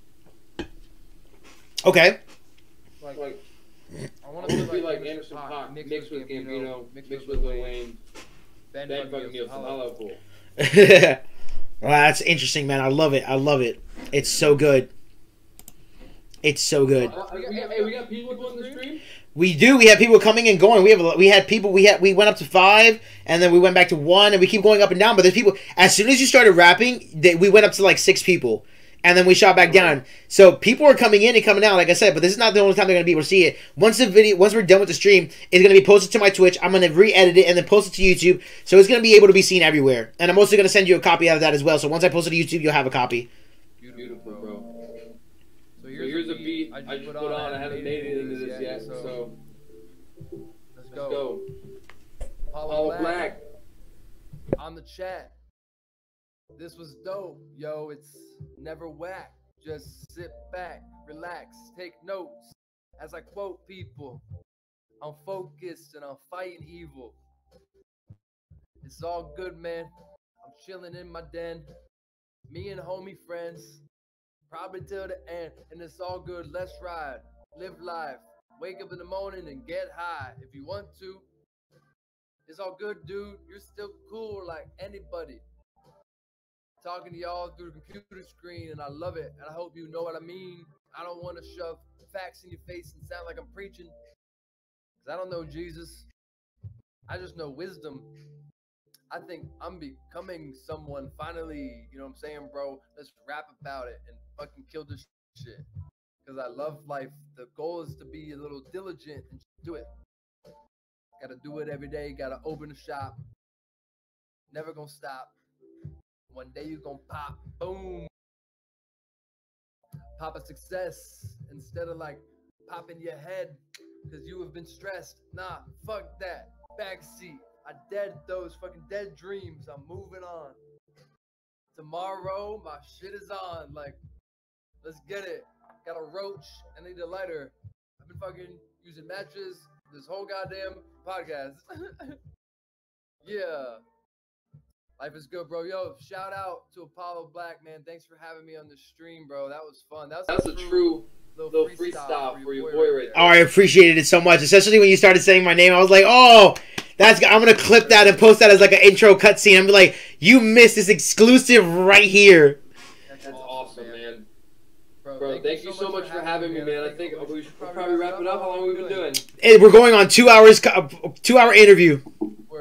Okay. Like I want to be like Anderson .Paak mixed with Gambino, mixed with Lil Wayne, then fucking Nielsen. Hollatafool. Wow, that's interesting, man. I love it. I love it. It's so good. It's so good. Hey, we got people on the stream? We do. We have people coming and going. We went up to 5, and then we went back to 1, and we keep going up and down. But there's people. As soon as you started rapping, we went up to like 6 people. And then we shot back down. So people are coming in and coming out, like I said, but this is not the only time they're going to be able to see it. Once we're done with the stream, it's going to be posted to my Twitch. I'm going to re-edit it and then post it to YouTube. So it's going to be able to be seen everywhere. And I'm also going to send you a copy out of that as well. So once I post it to YouTube, you'll have a copy. Beautiful, bro. So here's a beat I just put on. I haven't made it into this yet, so let's go. Apollo Black on the chat. This was dope, yo, it's never whack. Just sit back, relax, take notes. As I quote people, I'm focused and I'm fighting evil. It's all good, man. I'm chilling in my den. Me and homie friends, probably till the end. And it's all good, let's ride, live life. Wake up in the morning and get high if you want to. It's all good, dude. You're still cool like anybody. Talking to y'all through the computer screen, and I love it, and I hope you know what I mean. I don't want to shove facts in your face and sound like I'm preaching, because I don't know Jesus. I just know wisdom. I think I'm becoming someone finally, you know what I'm saying, bro? Let's rap about it and fucking kill this shit, because I love life. The goal is to be a little diligent and just do it. Gotta do it every day, gotta open the shop. Never gonna stop. One day you gon' pop, boom. Pop a success instead of like popping your head because you have been stressed. Nah, fuck that. Backseat. I dead those fucking dead dreams. I'm moving on. Tomorrow, my shit is on. Like, let's get it. Got a roach. I need a lighter. I've been fucking using matches this whole goddamn podcast. Yeah. Life is good, bro. Yo, shout out to Apollo Black, man. Thanks for having me on the stream, bro. That was fun. That was a true little freestyle for your boy right there. Oh, I appreciated it so much, especially when you started saying my name. I was like, oh, that's, I'm going to clip that and post that as like an intro cutscene. I'm like, you missed this exclusive right here. That's awesome, man. Bro, thank you so much for having me, man. I think we should probably wrap it up. How long have we been doing? Hey, we're going on 2 hours, two-hour interview.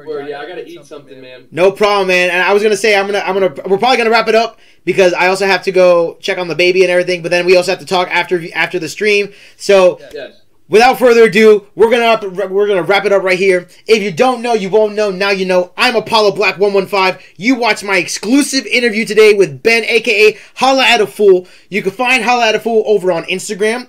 Word, yeah, I gotta eat something, man. No problem, man. And I was gonna say, we're probably gonna wrap it up because I also have to go check on the baby and everything. But then we also have to talk after the stream. So, yes. Without further ado, we're gonna wrap it up right here. If you don't know, you won't know. Now you know. I'm Apollo Black115. You watched my exclusive interview today with Ben, aka Hollatafool. You can find Hollatafool over on Instagram.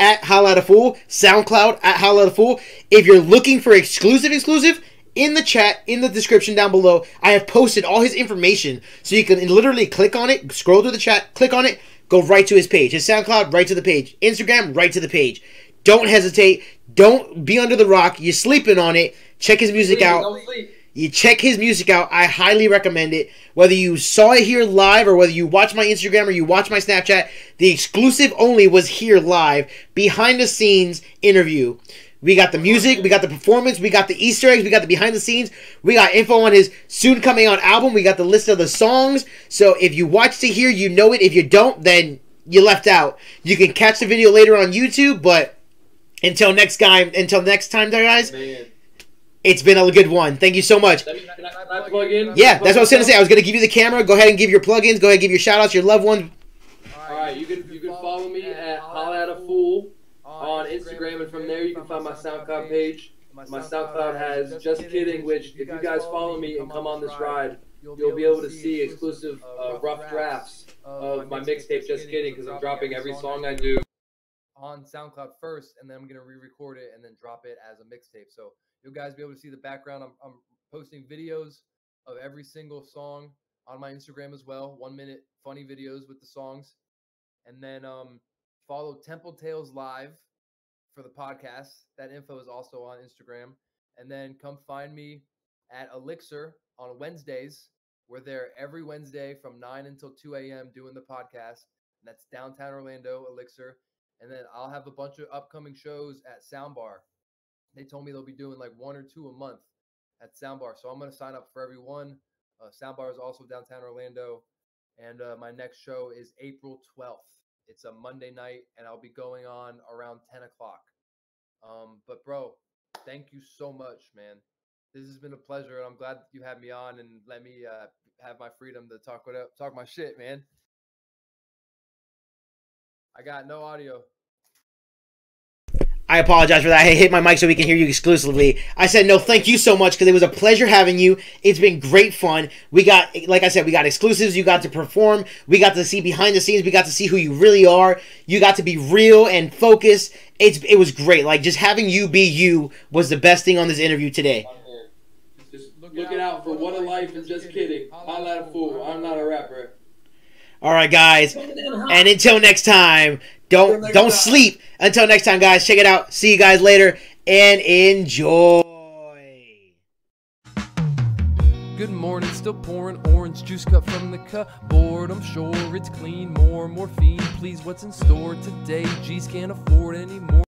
At Hollatafool, SoundCloud at Hollatafool. If you're looking for exclusive. In the chat, in the description down below, I have posted all his information. So you can literally click on it, scroll through the chat, click on it, go right to his page. His SoundCloud, right to the page. Instagram, right to the page. Don't hesitate. Don't be under the rock. You're sleeping on it. Check his music out. You check his music out. I highly recommend it. Whether you saw it here live or whether you watch my Instagram or you watch my Snapchat, the exclusive only was here live, behind the scenes interview. We got the music, we got the performance, we got the Easter eggs, we got the behind the scenes, we got info on his soon coming out album, we got the list of the songs. So if you watch to hear, you know it. If you don't, then you left out. You can catch the video later on YouTube, but until next time, guys, man. It's been a good one. Thank you so much. Can I plug in? Yeah, that's what I was going to say. I was going to give you the camera. Go ahead and give your plugins. Go ahead and give your shout-outs, your loved ones. All right, you can follow me at Hollatafool on Instagram, and from there you can find my SoundCloud page. My SoundCloud has Just Kidding, which if you guys follow me and come on this ride, you'll be able to see exclusive rough drafts of my mixtape Just Kidding, because I'm dropping every song I do on SoundCloud first, and then I'm going to re-record it and then drop it as a mixtape. So you'll guys be able to see the background. I'm posting videos of every single song on my Instagram as well. 1 minute funny videos with the songs. And then follow Temple Tales Live for the podcast. That info is also on Instagram. And then come find me at Elixir on Wednesdays. We're there every Wednesday from 9 until 2 a.m. doing the podcast. And that's downtown Orlando, Elixir. And then I'll have a bunch of upcoming shows at Soundbar. They told me they'll be doing like 1 or 2 a month at Soundbar. So I'm going to sign up for every one. Soundbar is also downtown Orlando. And my next show is April 12th. It's a Monday night, and I'll be going on around 10 o'clock. But, bro, thank you so much, man. This has been a pleasure, and I'm glad that you had me on and let me have my freedom to talk my shit, man. I got no audio. I apologize for that. I hit my mic so we can hear you exclusively. I said no, thank you so much, because it was a pleasure having you. It's been great fun. We got, like I said, we got exclusives. You got to perform. We got to see behind the scenes. We got to see who you really are. You got to be real and focused. It was great. Like, just having you be you was the best thing on this interview today. Just look it out for What a Life and Just Kidding. I'm not a fool. I'm not a rapper. All right, guys. And until next time. Don't sleep. Until next time, guys. Check it out. See you guys later and enjoy. Good morning, still pouring orange juice cup from the cupboard. I'm sure it's clean. More morphine, please. What's in store today? G's can't afford any more.